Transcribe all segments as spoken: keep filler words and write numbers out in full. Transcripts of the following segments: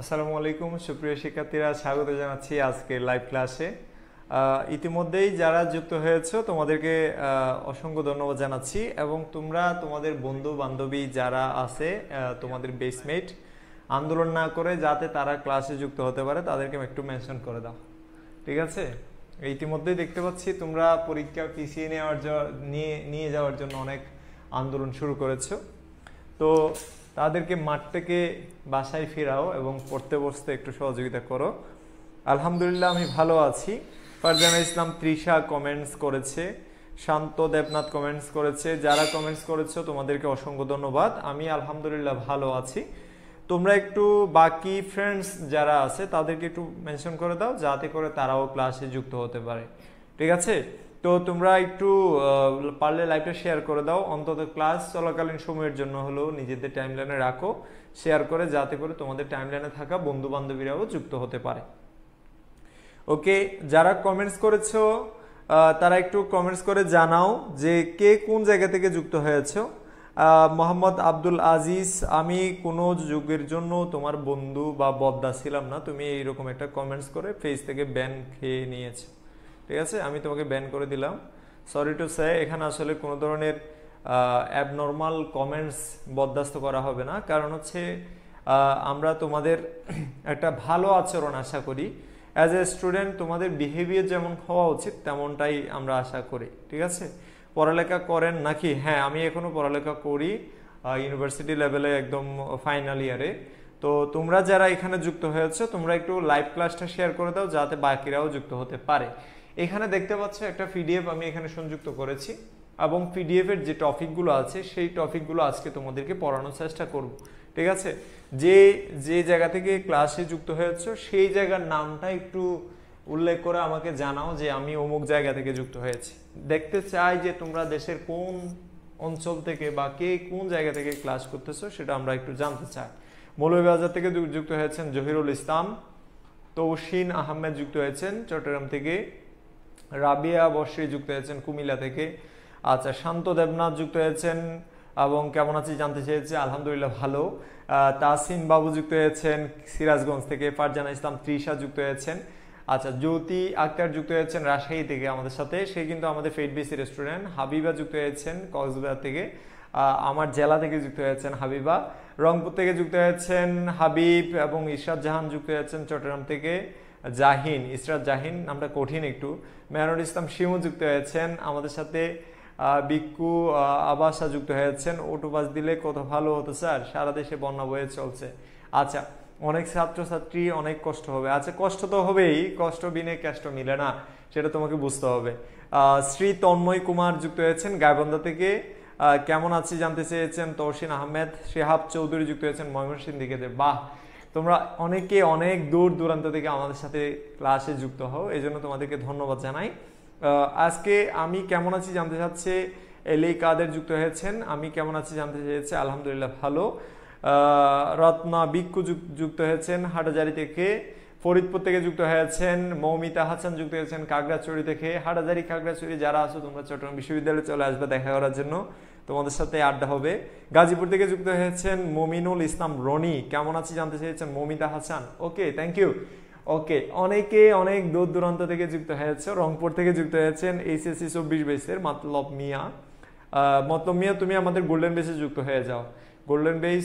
আসসালামু আলাইকুম সুপ্রিয় শিক্ষার্থীরা স্বাগত জানাচ্ছি আজকের লাইভ ক্লাসে ইতিমধ্যেই যারা যুক্ত হয়েছে তোমাদেরকে অসংখ্য ধন্যবাদ জানাচ্ছি এবং তোমরা তোমাদের বন্ধু বান্ধবী যারা আছে তোমাদের বেসমেট আন্দোলন না করে যাতে তারা ক্লাসে যুক্ত হতে পারে তাদেরকে একটু মেনশন করে দাও ঠিক আছে ইতিমধ্যেই দেখতে পাচ্ছি তোমরা পরীক্ষা পিছিয়ে নেওয়ার নিয়ে নিয়ে যাওয়ার জন্য অনেক আন্দোলন শুরু করেছো তো তাদেরকে মাঠ থেকে বাসায় ফেরাও এবং পড়তে বসতে একটু সহযোগিতা করো আলহামদুলিল্লাহ আমি ভালো আছি ফারজানা ইসলাম তৃষা কমেন্টস করেছে শান্ত দেবনাথ কমেন্টস করেছে যারা কমেন্টস করেছো তোমাদেরকে অসংখ্য ধন্যবাদ আমি আলহামদুলিল্লাহ ভালো আছি তোমরা একটু বাকি ফ্রেন্ডস যারা আছে তাদেরকে একটু মেনশন করে দাও যাতে করে তারাও ক্লাসে যুক্ত হতে পারে ঠিক আছে তো তোমরা একটু পারলে লাইভটা শেয়ার করে দাও অন্তত ক্লাস চলাকালীন সময়ের জন্য হলো নিজেদের টাইমলাইনে রাখো শেয়ার করে যাতে করে তোমাদের টাইমলাইনে থাকা বন্ধু বান্ধবীরাও যুক্ত হতে পারে ওকে যারা কমেন্টস করেছো তারা একটু কমেন্টস করে জানাও যে কে কোন জায়গা থেকে যুক্ত হয়েছো মোহাম্মদ আব্দুল আজিজ আমি কোনো যুগের জন্য তোমার বন্ধু বা বদ্দা ছিলাম না তুমি এইরকম একটা কমেন্টস করে ফেস থেকে ব্যান খেয়ে নিয়েছো ঠিক আছে আমি তোমাকে ব্যান করে দিলাম সরি টু সে এখানে আসলে কোনো ধরনের অ্যাবনর্মাল কমেন্টস বরদাস্ত করা হবে না কারণ হচ্ছে আমরা তোমাদের একটা ভালো আচরণ আশা করি অ্যাজ এ স্টুডেন্ট তোমাদের বিহেভিয়ার যেমন হওয়া উচিত তেমনটাই আমরা আশা করি ঠিক আছে পড়ালেখা করেন নাকি হ্যাঁ আমি এখনও পড়ালেখা করি ইউনিভার্সিটি লেভেলে একদম ফাইনাল ইয়ারে তো তোমরা যারা এখানে যুক্ত হয়েছো তোমরা একটু লাইভ ক্লাসটা শেয়ার করে দাও যাতে বাকিরাও যুক্ত হতে পারে এখানে দেখতে পাচ্ছ একটা পিডিএফ আমি এখানে সংযুক্ত করেছি এবং পিডিএফ এর যে টপিকগুলো আছে সেই টপিকগুলো আজকে তোমাদেরকে পড়ানোর চেষ্টা করব ঠিক আছে যে যে জায়গা থেকে ক্লাসে যুক্ত হয়েছো সেই জায়গার নামটা একটু উল্লেখ করে আমাকে জানাও যে আমি অমুক জায়গা থেকে যুক্ত হয়েছি দেখতে চাই যে তোমরা দেশের কোন অঞ্চল থেকে বা কে কোন জায়গা থেকে ক্লাস করতেছো সেটা আমরা একটু জানতে চাই মৌলভীবাজার থেকে যুক্ত হয়েছেন জহিরুল ইসলাম তৌসিন আহমেদ যুক্ত হয়েছেন চট্টগ্রাম থেকে রাবিয়া বর্ষী যুক্ত হয়েছেন কুমিল্লা থেকে আচ্ছা শান্ত দেবনাথ যুক্ত হয়েছেন এবং কেমন আছি জানতে চেয়েছে আলহামদুলিল্লাহ ভালো তাসিম বাবু যুক্ত হয়েছেন সিরাজগঞ্জ থেকে ফারজানা ইসলাম তৃষা যুক্ত হয়েছেন আচ্ছা জ্যোতি আক্তার যুক্ত হয়েছেন রাজশাহী থেকে আমাদের সাথে সে কিন্তু আমাদের ফেড বিসির স্টুডেন্ট হাবিবা যুক্ত হয়েছেন কক্সবাজার থেকে আমার জেলা থেকে যুক্ত হয়েছেন হাবিবা রংপুর থেকে যুক্ত হয়েছেন হাবিব এবং ইশরাত জাহান যুক্ত হয়েছেন চট্টগ্রাম থেকে জাহিন ইশরাত জাহিন নামটা কঠিন একটু মেহরুল ইসলাম শিমু যুক্ত হয়েছেন আমাদের সাথে বিক্কু আবাসা যুক্ত হয়েছেন অটোপাস দিলে কত ভালো হতো স্যার সারা দেশে বন্যা বয়ে চলছে আচ্ছা অনেক ছাত্রছাত্রী অনেক কষ্ট হবে আচ্ছা কষ্ট তো হবেই কষ্ট বিনে কষ্ট মিলে না সেটা তোমাকে বুঝতে হবে শ্রী তন্ময় কুমার যুক্ত হয়েছেন গাইবান্ধা থেকে কেমন আছি জানতে চেয়েছেন তৌসিন আহমেদ শেহাব চৌধুরী যুক্ত হয়েছেন ময়মনসিংহ থেকে বাহ তোমরা অনেকে অনেক দূর দূরান্ত থেকে আমাদের সাথে ক্লাসে যুক্ত হও এই জন্য তোমাদেরকে ধন্যবাদ জানাই আজকে আমি কেমন আছি জানতে চাচ্ছে এলি কাদের যুক্ত হয়েছেন আমি কেমন আছি জানতে চেয়েছে আলহামদুলিল্লাহ ভালো রত্না বিক্কু যুক্ত হয়েছেন হাটাজারি থেকে ফরিদপুর থেকে যুক্ত হয়েছেন মৌমিতা হাসান যুক্ত হয়েছেন কাগড়াচড়ি থেকে হাটাজারি কাগড়াচড়ি যারা আসো তোমরা চট্টগ্রাম বিশ্ববিদ্যালয়ে চলে আসবে দেখা করার জন্য তোমাদের সাথে আড্ডা হবে গাজীপুর থেকে যুক্ত হয়েছেন মমিনুল ইসলাম রনি কেমন আছি জানতে চেয়েছেন Momita Hasan okay thank you okay অনেকে অনেক দূর দূরান্ত থেকে যুক্ত হয়েছে রংপুর থেকে যুক্ত হয়েছেন এইচএসসি চব্বিশ বেসের মতলব মিয়া মতলব মিয়া তুমি আমাদের গোল্ডেন বেসে যুক্ত হয়ে যাও গোল্ডেন বেস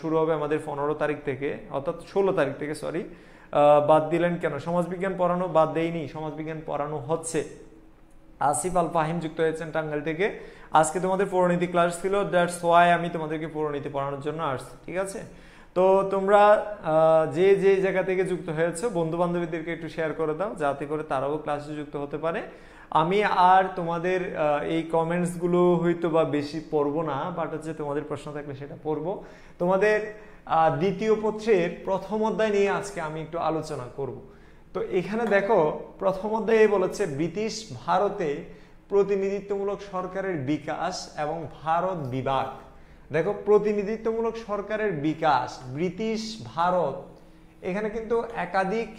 শুরু হবে আমাদের পনেরো তারিখ থেকে অর্থাৎ ষোলো তারিখ থেকে সরি বাদ দিলেন কেন সমাজবিজ্ঞান পড়ানো বাদ দেয়নি সমাজবিজ্ঞান পড়ানো হচ্ছে আসিফ আল ফাহিম যুক্ত হয়েছেন টাঙ্গাইল থেকে আজকে তোমাদের পৌরনীতি ক্লাস ছিল দ্যাটস ওয়াই আমি তোমাদেরকে পৌরনীতি পড়ানোর জন্য আসছি ঠিক আছে তো তোমরা যে যে জায়গা থেকে যুক্ত হয়েছে বন্ধু বান্ধবীদেরকে একটু শেয়ার করে দাও যাতে করে তারাও ক্লাসে যুক্ত হতে পারে আমি আর তোমাদের এই কমেন্টসগুলো হয়তো বা বেশি পড়বো না বাট হচ্ছে তোমাদের প্রশ্ন থাকলে সেটা পড়বো তোমাদের দ্বিতীয় পত্রের প্রথম অধ্যায় নিয়ে আজকে আমি একটু আলোচনা করব তো এখানে দেখো প্রথম অধ্যায়ে বলেছে ব্রিটিশ ভারতে প্রতিনিধিত্বমূলক সরকারের বিকাশ এবং ভারত বিভাগ দেখো প্রতিনিধিত্বমূলক সরকারের বিকাশ ব্রিটিশ ভারত এখানে কিন্তু একাধিক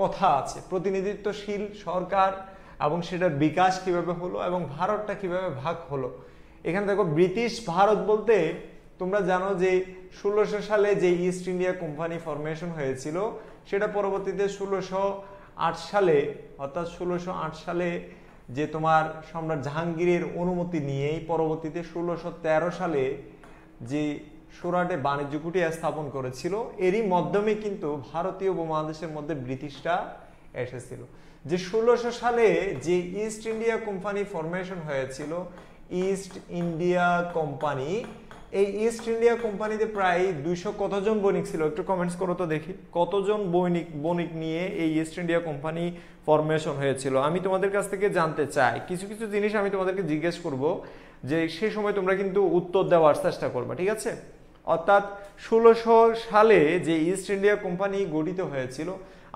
কথা আছে প্রতিনিধিত্বশীল সরকার এবং সেটার বিকাশ কিভাবে হলো এবং ভারতটা কিভাবে ভাগ হলো এখানে দেখো ব্রিটিশ ভারত বলতে তোমরা জানো যে ষোলশো সালে যে ইস্ট ইন্ডিয়া কোম্পানি ফরমেশন হয়েছিল সেটা পরবর্তীতে ষোলশো আট সালে অর্থাৎ ষোলশো আট সালে যে তোমার সম্রাট জাহাঙ্গীরের অনুমতি নিয়েই পরবর্তীতে ষোলশো তেরো সালে যে সুরাটে বাণিজ্য কুটি স্থাপন করেছিল এরই মাধ্যমে কিন্তু ভারতীয় উপমহাদেশের মধ্যে ব্রিটিশরা এসেছিল। যে ষোলশো সালে যে ইস্ট ইন্ডিয়া কোম্পানি ফরমেশন হয়েছিল ইস্ট ইন্ডিয়া কোম্পানি, এই ইস্ট ইন্ডিয়া কোম্পানিতে প্রায় দুইশো কতজন বণিক ছিল একটু কমেন্টস করো তো দেখি, কতজন বণিক বণিক নিয়ে এই ইস্ট ইন্ডিয়া কোম্পানি ফরমেশন হয়েছিল আমি তোমাদের কাছ থেকে জানতে চাই। কিছু কিছু জিনিস আমি তোমাদেরকে জিজ্ঞেস করব যে সেই সময় তোমরা কিন্তু উত্তর দেওয়ার চেষ্টা করবে, ঠিক আছে? অর্থাৎ ষোলোশো সালে যে ইস্ট ইন্ডিয়া কোম্পানি গঠিত হয়েছিল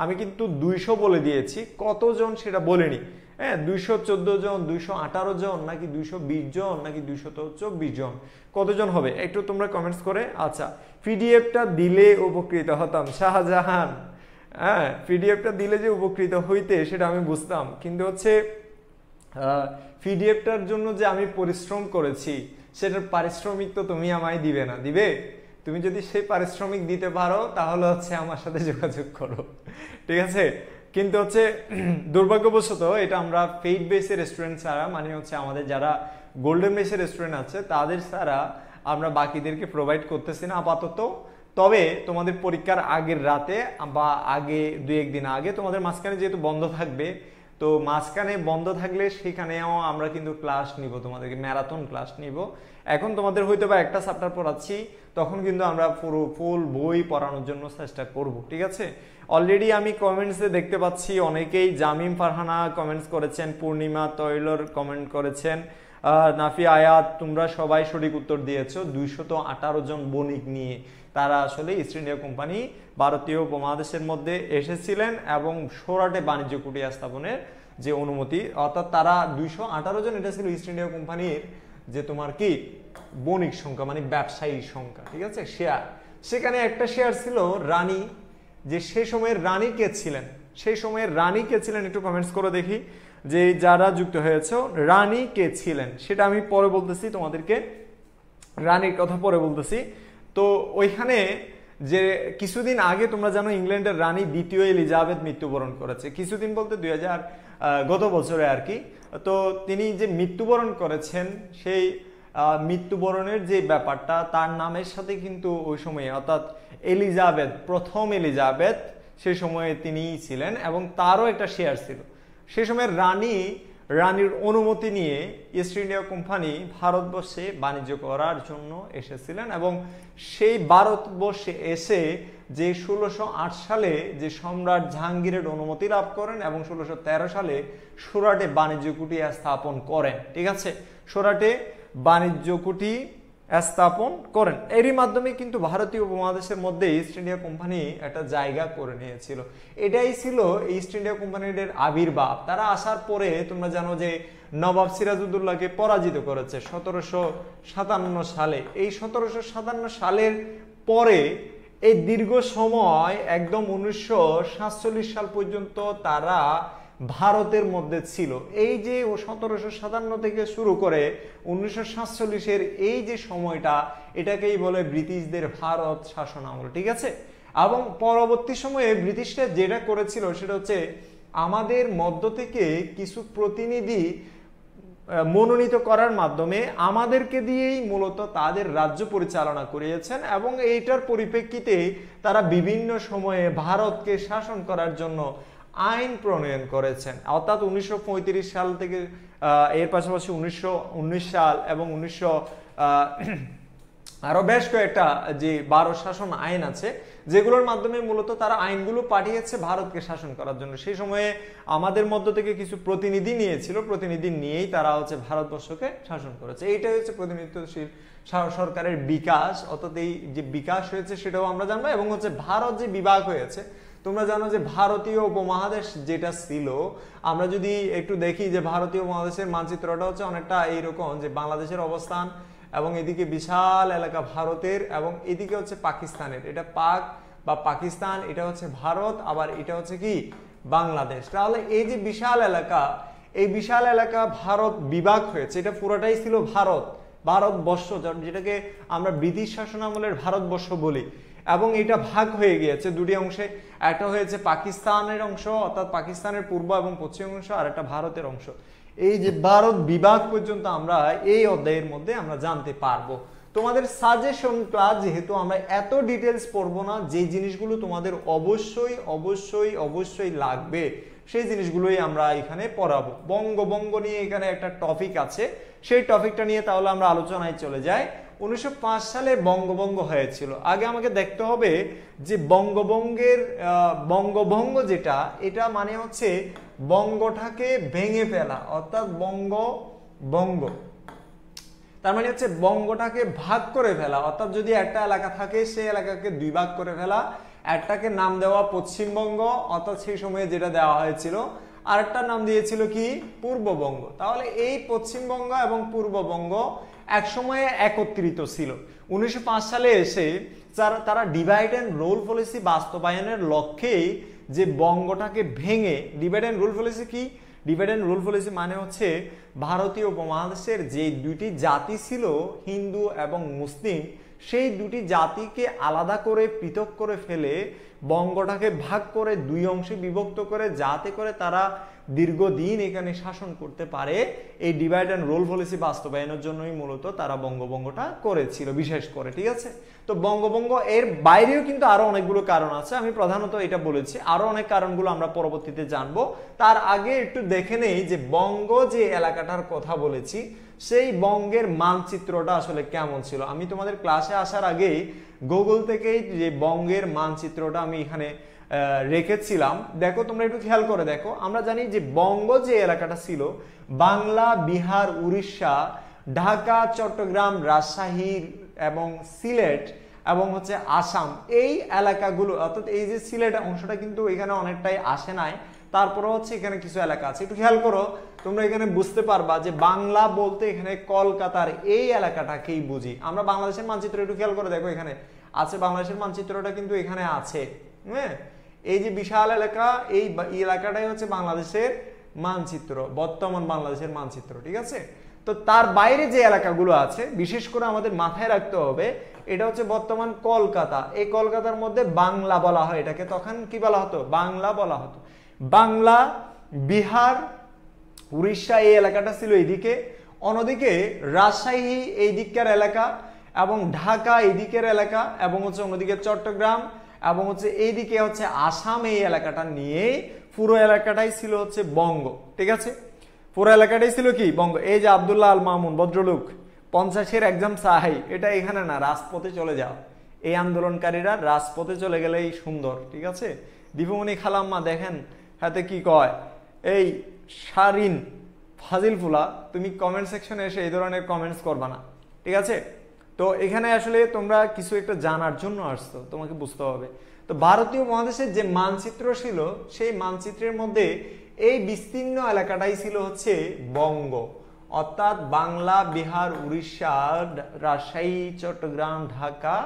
আমি কিন্তু দুইশো বলে দিয়েছি, কতজন সেটা বলিনি। হ্যাঁ, দুইশো চোদ্দো জন, দুইশো আঠারো জন, নাকি দুইশো বিশ জন, নাকি দুইশত চব্বিশ জন, কতজন হবে একটু তোমরা কমেন্টস করে। আচ্ছা, পিডিএফটা দিলে উপকৃত হতাম শাহজাহান। হ্যাঁ, পিডিএফটা দিলে যে উপকৃত হইতে সেটা আমি বুঝতাম, কিন্তু হচ্ছে পিডিএফটার জন্য যে আমি পরিশ্রম করেছি সেটার পারিশ্রমিক তো তুমি আমায় দিবে না, দিবে? তুমি যদি সেই পারিশ্রমিক দিতে পারো তাহলে হচ্ছে আমার সাথে যোগাযোগ করো, ঠিক আছে? কিন্তু হচ্ছে দুর্ভাগ্যবশত এটা আমরা পেইড বেসের রেস্টুরেন্ট ছাড়া, মানে হচ্ছে আমাদের যারা গোল্ডেন বেসের রেস্টুরেন্ট আছে তাদের ছাড়া আমরা বাকিদেরকে প্রোভাইড করতেছি না আপাতত। তবে তোমাদের পরীক্ষার আগের রাতে বা আগে দু একদিন আগে, তোমাদের মাঝখানে যেহেতু বন্ধ থাকবে, তো মাঝখানে বন্ধ থাকলে সেখানেও আমরা কিন্তু ক্লাস নিব, তোমাদেরকে ম্যারাথন ক্লাস নিব। এখন তোমাদের হয়তো বা একটা চ্যাপ্টার পড়াচ্ছি, তখন কিন্তু আমরা পুরো ফুল বই পড়ানোর জন্য চেষ্টা করব, ঠিক আছে? অলরেডি আমি কমেন্টসে দেখতে পাচ্ছি অনেকেই, জামিম ফারহানা কমেন্টস করেছেন, পূর্ণিমা তৈলর কমেন্ট করেছেন, নাফি আয়াত, তোমরা সবাই সঠিক উত্তর দিয়েছো। দুইশত আঠারো জন বণিক নিয়ে তারা আসলে ইস্ট ইন্ডিয়া কোম্পানি ভারতীয় উপমহাদেশের মধ্যে এসেছিলেন এবং সোরাটে বাণিজ্য কুটি স্থাপনের যে অনুমতি, অর্থাৎ তারা দুইশো আঠারো জন, এটা ছিল ইস্ট ইন্ডিয়া কোম্পানির যে তোমার কি বণিক সংখ্যা, মানে ব্যবসায়ী সংখ্যা, ঠিক আছে? শেয়ার, সেখানে একটা শেয়ার ছিল রানী, যে সেই সময়ের রানী কে ছিলেন, সেই সময়ের রানী কে ছিলেন একটু কমেন্টস করে দেখি যে যারা যুক্ত হয়েছে রানী কে ছিলেন। সেটা আমি পরে বলতেছি তোমাদেরকে, রানীর কথা পরে বলতেছি। তো ওইখানে যে কিছুদিন আগে তোমরা জানো ইংল্যান্ডের রানী দ্বিতীয় এলিজাবেথ মৃত্যুবরণ করেছে, কিছুদিন বলতে দুই হাজার গত বছরে আর কি। তো তিনি যে মৃত্যুবরণ করেছেন, সেই মৃত্যুবরণের যে ব্যাপারটা তার নামের সাথে কিন্তু ওই সময়ে অর্থাৎ এলিজাবেথ, প্রথম এলিজাবেথ, সেই সময়ে তিনিই ছিলেন এবং তারও একটা শেয়ার ছিল। সে সময় রানী রানীর অনুমতি নিয়ে ইস্ট ইন্ডিয়া কোম্পানি ভারতবর্ষে বাণিজ্য করার জন্য এসেছিলেন এবং সেই ভারতবর্ষে এসে যে ষোলোশো আট সালে যে সম্রাট জাহাঙ্গীরের অনুমতি লাভ করেন এবং ষোলোশো তেরো সালে সোরাটে বাণিজ্য কুটি স্থাপন করেন, ঠিক আছে? সোরাটে বাণিজ্য কুটি স্থাপন করেন, এরই মাধ্যমে কিন্তু ভারতীয় উপমহাদেশের মধ্যে ইস্ট ইন্ডিয়া কোম্পানি একটা জায়গা করে নিয়েছিল। এটাই ছিল ইস্ট ইন্ডিয়া কোম্পানির আবির্ভাব। তারা আসার পরে তোমরা জানো যে নবাব সিরাজউদ্দৌলাকে পরাজিত করেছে সতেরোশো সাতান্ন সালে। এই সতেরোশো সাতান্ন সালের পরে এই দীর্ঘ সময় একদম উনিশশো সাতচল্লিশ সাল পর্যন্ত তারা ভারতের মধ্যে ছিল। এই যে সতেরোশো সাতান্ন থেকে শুরু করে উনিশশো সাতচল্লিশের এই যে সময়টা, এটাকেই বলে ব্রিটিশদের ভারত শাসন আমল, ঠিক আছে? এবং পরবর্তী সময়ে ব্রিটিশরা যেটা করেছিল সেটা হচ্ছে আমাদের মধ্য থেকে কিছু প্রতিনিধি মনোনীত করার মাধ্যমে আমাদেরকে দিয়েই মূলত তাদের রাজ্য পরিচালনা করিয়েছেন এবং এইটার পরিপ্রেক্ষিতে তারা বিভিন্ন সময়ে ভারতকে শাসন করার জন্য আইন প্রণয়ন করেছেন। অর্থাৎ উনিশশো পঁয়ত্রিশ সাল থেকে এর পাশাপাশি উনিশশো উনিশ সাল এবং উনিশশো আরও বেশ কয়েকটা যে ভারত শাসন আইন আছে, যেগুলোর মাধ্যমে মূলত তারা আইনগুলো পাঠিয়েছে ভারতকে শাসন করার জন্য। সেই সময়ে আমাদের মধ্য থেকে কিছু প্রতিনিধি নিয়েছিল, প্রতিনিধি নিয়েই তারা হচ্ছে ভারতবর্ষকে শাসন করেছে। এইটাই হচ্ছে প্রতিনিধিত্বশীল সরকারের বিকাশ। অর্থাৎ এই যে বিকাশ হয়েছে সেটাও আমরা জানবো এবং হচ্ছে ভারত যে বিভাগ হয়েছে, তোমরা জানো যে ভারতীয় উপমহাদেশ যেটা ছিল, আমরা যদি একটু দেখি যে ভারতীয় উপমহাদেশের মানচিত্রটা হচ্ছে অনেকটা এইরকম যে বাংলাদেশের অবস্থান এবং এদিকে বিশাল এলাকা ভারতের এবং এদিকে হচ্ছে পাকিস্তানের, এটা পাক বা পাকিস্তান, এটা হচ্ছে ভারত, আবার এটা হচ্ছে কি বাংলাদেশ। তাহলে এই যে বিশাল এলাকা, এই বিশাল এলাকা ভারত বিভাগ হয়েছে, এটা পুরোটাই ছিল ভারত भारतवर्ष जेटाके आमरा ब्रिटिश शासनामलेर भारतवर्ष बोली एबं एटा भाग हये गियेछे दुटी अंशे एकटा हयेछे पाकिस्तानेर अंश अर्थात पाकिस्तानेर पूर्व एबं पश्चिम अंश और एकटा भारतेर अंश এই যে ভারত বিভাগ পর্যন্ত আমরা এই অধ্যায়ের মধ্যে আমরা জানতে পারবো। তোমাদের সাজেশন ক্লাস যেহেতু আমরা এত ডিটেইলস পড়ব না, যে জিনিসগুলো তোমাদের অবশ্যই অবশ্যই অবশ্যই লাগবে সেই জিনিসগুলোই আমরা এখানে পড়াবো। বঙ্গবঙ্গ নিয়ে এখানে একটা টপিক আছে, সেই টপিকটা নিয়ে তাহলে আমরা আলোচনায় চলে যাই। উনিশশো পাঁচ সালে বঙ্গভঙ্গ হয়েছিল। আগে আমাকে দেখতে হবে যে বঙ্গভঙ্গের বঙ্গভঙ্গ যেটা এটা মানে হচ্ছে বঙ্গটাকে ভেঙে ফেলা, অর্থাৎ বঙ্গ বঙ্গ তার মানে হচ্ছে বঙ্গটাকে ভাগ করে ফেলা, অর্থাৎ যদি একটা এলাকা থাকে সেই এলাকাকে দুই ভাগ করে ফেলা। একটাকে নাম দেওয়া পশ্চিমবঙ্গ, অর্থাৎ সেই সময়ে যেটা দেওয়া হয়েছিল, আর একটা নাম দিয়েছিল কি পূর্ববঙ্গ। তাহলে এই পশ্চিমবঙ্গ এবং পূর্ববঙ্গ একসময়ে একত্রিত ছিল। উনিশশো পাঁচ সালে এসে তারা ডিভাইড অ্যান্ড রুল পলিসি বাস্তবায়নের লক্ষ্যেই যে বঙ্গটাকে ভেঙে, ডিভাইড অ্যান্ড রুল পলিসি কি? ডিভাইড অ্যান্ড রুল পলিসি মানে হচ্ছে ভারতীয় উপমহাদেশের যে দুটি জাতি ছিল হিন্দু এবং মুসলিম, সেই দুটি জাতিকে আলাদা করে পৃথক করে ফেলে বঙ্গটাকে ভাগ করে দুই অংশে বিভক্ত করে যাতে করে তারা দীর্ঘদিন এখানে শাসন করতে পারে, এই ডিভাইড অ্যান্ড রুল পলিসি বাস্তবায়নের জন্যই মূলত তারা বঙ্গভঙ্গটা করেছিল বিশেষ করে। ঠিক আছে, তো বঙ্গভঙ্গ এর বাইরেও কিন্তু আরো অনেকগুলো কারণ আছে, আমি প্রধানত এটা বলেছি, আরো অনেক কারণগুলো আমরা পরবর্তীতে জানবো। তার আগে একটু দেখে নেই যে বঙ্গ যে এলাকাটার কথা বলেছি সেই বঙ্গের মানচিত্রটা আসলে কেমন ছিল। আমি তোমাদের ক্লাসে আসার আগে গুগল থেকেই যে বঙ্গের মানচিত্রটা আমি এখানে রেখেছিলাম, দেখো তোমরা একটু খেয়াল করে দেখো। আমরা জানি যে বঙ্গ যে এলাকাটা ছিল বাংলা, বিহার, উড়িষ্যা, ঢাকা, চট্টগ্রাম, রাজশাহী এবং সিলেট এবং হচ্ছে আসাম, এই এলাকাগুলো অর্থাৎ এই যে সিলেট অংশটা কিন্তু এখানে অনেকটাই আসে নাই, তারপরে হচ্ছে এখানে কিছু এলাকা আছে। একটু খেয়াল করো তোমরা, এখানে বুঝতে পারবা যে বাংলা বলতে এখানে কলকাতার এই এলাকাটাকেই বুঝি আমরা। বাংলাদেশের মানচিত্র একটু খেয়াল করে দেখো, এখানে আছে বাংলাদেশের মানচিত্রটা কিন্তু এখানে আছে। হ্যাঁ, এই যে বিশাল এলাকা, এই এলাকাটাই হচ্ছে বাংলাদেশের মানচিত্র, বর্তমান বাংলাদেশের মানচিত্র। ঠিক আছে, তো তার বাইরে যে এলাকাগুলো আছে বিশেষ করে আমাদের মাথায় রাখতে হবে এটা হচ্ছে বর্তমান কলকাতা। এই কলকাতার মধ্যে বাংলা বলা হয় এটাকে, তখন কি বলা হতো? বাংলা বলা হতো। বাংলা, বিহার, উড়িষ্যা এই এলাকাটা ছিল এইদিকে, অন্যদিকে রাজশাহী এই দিককার এলাকা এবং ঢাকা এই দিকের এলাকা এবং হচ্ছে অন্যদিকে চট্টগ্রাম এবং হচ্ছে এইদিকে হচ্ছে আসাম, এই এলাকাটা নিয়ে পুরো এলাকাটাই ছিল হচ্ছে বঙ্গ। ঠিক আছে, পুরো এলাকাটাই ছিল কি বঙ্গ। এই যে আব্দুল্লাহ আল মামুন ভদ্রলোক পঞ্চাশের এক্সাম সাহাই, এটা এখানে না, রাজপথে চলে যাও। এই আন্দোলনকারীরা রাজপথে চলে গেলেই সুন্দর। ঠিক আছে, দীপুমণি খালাম্মা দেখেন হাতে কি কয়, এই শারিন ফাজিলফুলা তুমি কমেন্ট সেকশনে এসে এই ধরনের কমেন্টস করবা না। ঠিক আছে, তো এখানে আসলে তোমরা কিছু একটা জানার জন্য আসছো, তোমাকে বুঝতে হবে। তো ভারতীয় মহাদেশের যে মানচিত্র ছিল সেই মানচিত্রের মধ্যে এই বিস্তীর্ণ এলাকাটাই ছিল হচ্ছে বঙ্গ, অর্থাৎ বাংলা, বিহার, উড়িষ্যা, রাজশাহী, চট্টগ্রাম, ঢাকা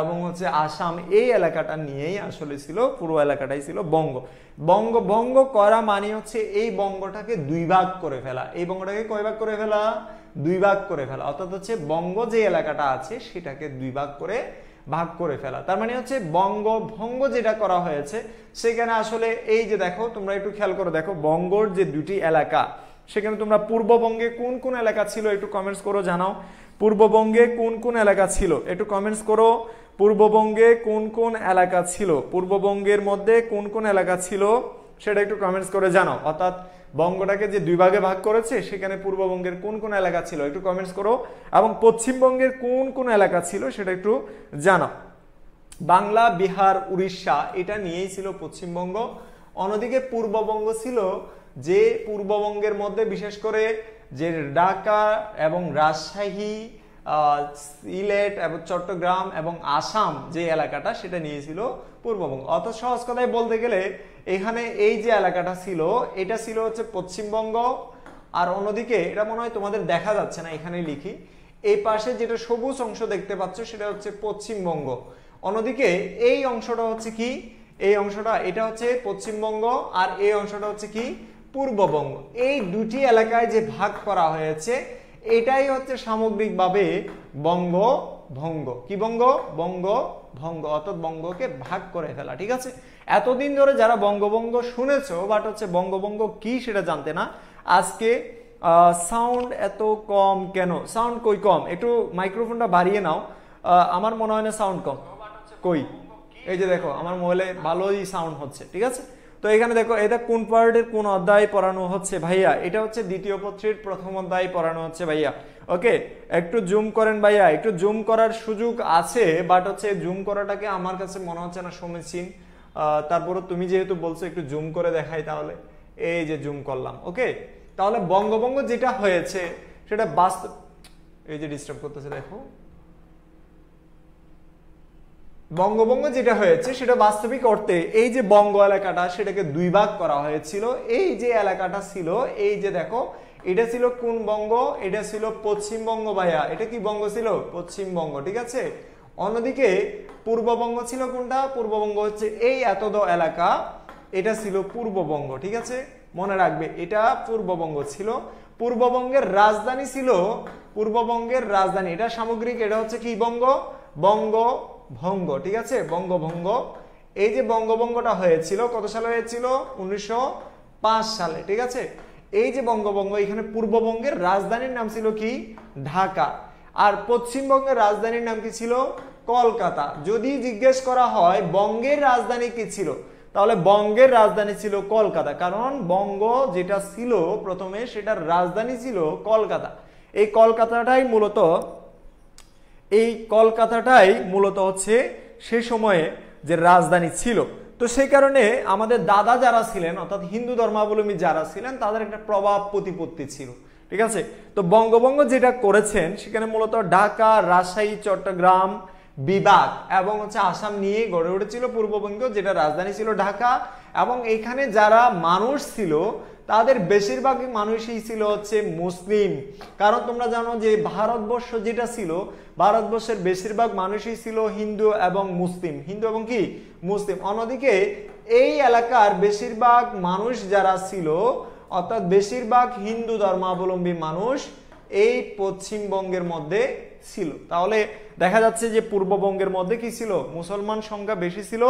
এবং হচ্ছে আসাম এই এলাকাটা নিয়েই আসলে ছিল, পুরো এলাকাটাই ছিল বঙ্গ। বঙ্গ বঙ্গ করা মানে হচ্ছে এই বঙ্গটাকে দুই ভাগ করে ফেলা। এই বঙ্গটাকে কয় ভাগ করে ফেলা? দুই ভাগ করে ফেলা, অর্থাৎ হচ্ছে বঙ্গ যে এলাকাটা আছে সেটাকে দুই ভাগ করে ভাগ করে ফেলা। তার মানে হচ্ছে বঙ্গ ভঙ্গ যেটা করা হয়েছে সেখানে আসলে এই যে দেখো তোমরা একটু খেয়াল করে দেখো বঙ্গর যে দুটি এলাকা, সেখানে তোমরা পূর্ববঙ্গে কোন কোন এলাকা ছিল একটু কমেন্টস করো, জানাও পূর্ববঙ্গে কোন কোন এলাকা ছিল একটু কমেন্টস করো। পূর্ববঙ্গে কোন কোন এলাকা ছিল, পূর্ববঙ্গের মধ্যে কোন কোন এলাকা ছিল সেটা একটু কমেন্টস করে জানাও। অর্থাৎ বঙ্গটাকে যে দুই ভাগে ভাগ করেছে সেখানে পূর্ববঙ্গের কোন কোন এলাকা ছিল একটু কমেন্টস করো, এবং পশ্চিমবঙ্গের কোন কোন এলাকা ছিল সেটা একটু জানাও। বাংলা, বিহার, উড়িষ্যা এটা নিয়েই ছিল পশ্চিমবঙ্গ। অন্যদিকে পূর্ববঙ্গ ছিল যে পূর্ববঙ্গের মধ্যে বিশেষ করে যে ঢাকা এবং রাজশাহী, সিলেট এবং চট্টগ্রাম এবং আসাম যে এলাকাটা সেটা নিয়েছিল পূর্ববঙ্গ। অত সহজ কথায় বলতে গেলে এখানে এই যে এলাকাটা ছিল এটা ছিল হচ্ছে পশ্চিমবঙ্গ, আর অন্যদিকে এটা মনে হয় তোমাদের দেখা যাচ্ছে না, এখানে লিখি, এই পাশে যেটা সবুজ অংশ দেখতে পাচ্ছ সেটা হচ্ছে পশ্চিমবঙ্গ, অন্যদিকে এই অংশটা হচ্ছে কি, এই অংশটা এটা হচ্ছে পশ্চিমবঙ্গ আর এই অংশটা হচ্ছে কি পূর্ববঙ্গ। এই দুটি এলাকায় যে ভাগ করা হয়েছে এটাই হচ্ছে সামগ্রিকভাবে বঙ্গভঙ্গ। কি বঙ্গ? বঙ্গভঙ্গ, অর্থাৎ বঙ্গকে ভাগ করে ফেলা। ঠিক আছে, এতদিন ধরে যারা বঙ্গভঙ্গ শুনেছো বাট হচ্ছে বঙ্গভঙ্গ কি সেটা জানতে না। আজকে সাউন্ড এত কম কেন? সাউন্ড কই কম? একটু মাইক্রোফোনটা বাড়িয়ে নাও, আমার মনে হয় না সাউন্ড কম। কই? এই যে দেখো আমার মোবাইলে ভালোই সাউন্ড হচ্ছে। ঠিক আছে, তো এখানে দেখো এটা কোন পার্টের কোন অধ্যায় পড়ানো হচ্ছে ভাইয়া? এটা হচ্ছে দ্বিতীয় পত্রের প্রথম অধ্যায় পড়ানো হচ্ছে ভাইয়া। ওকে, একটু জুম করেন ভাইয়া, একটু জুম করার সুযোগ আছে বাট হচ্ছে জুম করাটাকে আমার কাছে মনে হচ্ছে না সমীচীন। তারপরে তুমি যেহেতু বলছো একটু জুম করে দেখাই, তাহলে এই যে জুম করলাম। ওকে, তাহলে বঙ্গভঙ্গ যেটা হয়েছে সেটা বাস্তব, এই যে ডিস্টার্ব করতেছে দেখো, বঙ্গভঙ্গ যেটা হয়েছে সেটা বাস্তবিক অর্থে এই যে বঙ্গ এলাকাটা সেটাকে দুই ভাগ করা হয়েছিল। এই যে এলাকাটা ছিল, এই যে দেখো এটা ছিল কোন বঙ্গ? এটা ছিল পশ্চিমবঙ্গ ভাইয়া। এটা কি বঙ্গ ছিল? পশ্চিমবঙ্গ। ঠিক আছে, অন্যদিকে পূর্ববঙ্গ ছিল কোনটা? পূর্ববঙ্গ হচ্ছে এই এতদ এলাকা, এটা ছিল পূর্ববঙ্গ। ঠিক আছে, মনে রাখবে এটা পূর্ববঙ্গ ছিল। পূর্ববঙ্গের রাজধানী ছিল, পূর্ববঙ্গের রাজধানী এটা সামগ্রিক, এটা হচ্ছে কি বঙ্গ? বঙ্গ ভঙ্গ। ঠিক আছে, বঙ্গভঙ্গ। এই যে বঙ্গভঙ্গটা হয়েছিল কত সালে হয়েছিল? উনিশশো পাঁচ সালে। ঠিক আছে, এই যে বঙ্গভঙ্গ এখানে পূর্ববঙ্গের রাজধানীর নাম ছিল কি? ঢাকা। আর পশ্চিমবঙ্গের রাজধানীর নাম কি ছিল? কলকাতা। যদি জিজ্ঞেস করা হয় বঙ্গের রাজধানী কি ছিল, তাহলে বঙ্গের রাজধানী ছিল কলকাতা, কারণ বঙ্গ যেটা ছিল প্রথমে সেটার রাজধানী ছিল কলকাতা। এই কলকাতাটাই মূলত এই কলকাতাটাই মূলত হচ্ছে সেই সময়ে যে রাজধানী ছিল। তো সেই কারণে আমাদের দাদা যারা ছিলেন অর্থাৎ হিন্দু ধর্মাবলম্বী যারা ছিলেন তাদের একটা প্রভাব প্রতিপত্তি ছিল। ঠিক আছে, তো বঙ্গভঙ্গ যেটা করেছেন সেখানে মূলত ঢাকা, রাজশাহী, চট্টগ্রাম বিভাগ এবং হচ্ছে আসাম নিয়ে গড়ে উঠেছিল পূর্ববঙ্গ, যেটা রাজধানী ছিল ঢাকা। এবং এখানে যারা মানুষ ছিল তাদের বেশিরভাগই মানুষই ছিল হচ্ছে মুসলিম, কারণ তোমরা জানো যে ভারতবর্ষ যেটা ছিল ভারতবর্ষের বেশিরভাগ মানুষই ছিল হিন্দু এবং মুসলিম, হিন্দু এবং কি মুসলিম। অন্যদিকে এই এলাকার বেশিরভাগ মানুষ যারা ছিল অর্থাৎ বেশিরভাগ হিন্দু ধর্মাবলম্বী মানুষ এই পশ্চিমবঙ্গের মধ্যে ছিল। তাহলে দেখা যাচ্ছে যে পূর্ববঙ্গের মধ্যে কি ছিল? মুসলমান সংখ্যা বেশি ছিল,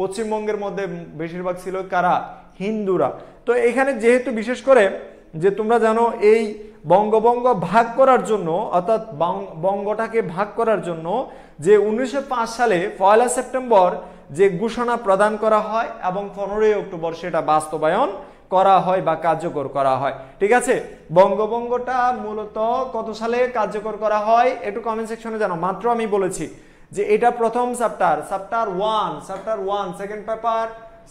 পশ্চিমবঙ্গের মধ্যে বেশিরভাগ ছিল কারা? হিন্দুরা। তো এখানে যেহেতু বিশেষ করে যে তোমরা জানো এই বঙ্গভঙ্গ ভাগ করার জন্য অর্থাৎ বঙ্গটাকে ভাগ করার জন্য যে উনিশশো পাঁচ সালে পয়লা সেপ্টেম্বর যে ঘোষণা প্রদান করা হয় এবং পনেরোই অক্টোবর সেটা বাস্তবায়ন করা হয় বা কার্যকর করা হয়। ঠিক আছে, বঙ্গভঙ্গটা মূলত কত সালে কার্যকর করা হয় একটু কমেন্ট সেকশনে জানো। মাত্র আমি বলেছি যে এটা প্রথম chapter, chapter one, chapter one second paper,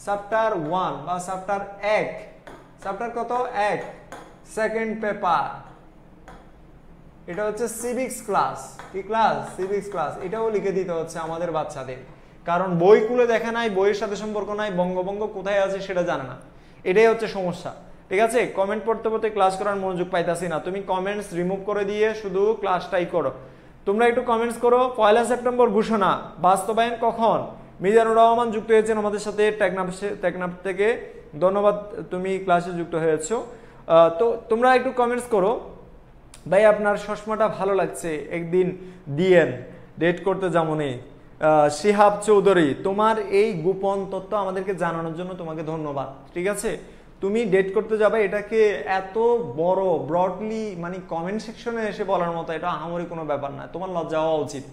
chapter one বা চ্যাপ্টার এক, চ্যাপ্টার কত? এক, সেকেন্ড পেপার। এটা হচ্ছে সিভিক্স ক্লাস। কি ক্লাস? Civics class. এটাও লিখে দিতে হচ্ছে আমাদের বাচ্চাদের, কারণ বই খুলে দেখে নাই, বইয়ের সাথে সম্পর্ক নাই, বঙ্গভঙ্গ কোথায় আছে সেটা জানে না, এটাই হচ্ছে সমস্যা। ঠিক আছে, কমেন্ট পড়তে পড়তে ক্লাস করার মনোযোগ পাইতাছি না, তুমি কমেন্টস রিমুভ করে দিয়ে শুধু ক্লাসটাই করো। তোমরা একটু কমেন্টস করো। পয়লা সেপ্টেম্বর ঘোষণা বাস্তবায়ন কখন? মিজানুর রহমান যুক্ত হয়েছেন আমাদের সাথে টেকনাফ টেকনাফ থেকে, ধন্যবাদ তুমি ক্লাসে যুক্ত হয়েছো। তো তোমরা একটু কমেন্টস করো। ভাই আপনার চশমাটা ভালো লাগছে, একদিন দিয়েন, ডেট করতে যাবো নেই। শিহাব চৌধুরী, তোমার এই গোপন তথ্য আমাদেরকে জানানোর জন্য তোমাকে ধন্যবাদ। ঠিক আছে, তুমি ডেট করতে যাবে, এটাকে এত বড় ব্রডলি মানে কমেন্ট সেকশনে এসে বলার মতো এটা আমারই কোনো ব্যাপার না, তোমার লজ্জা হওয়া উচিত,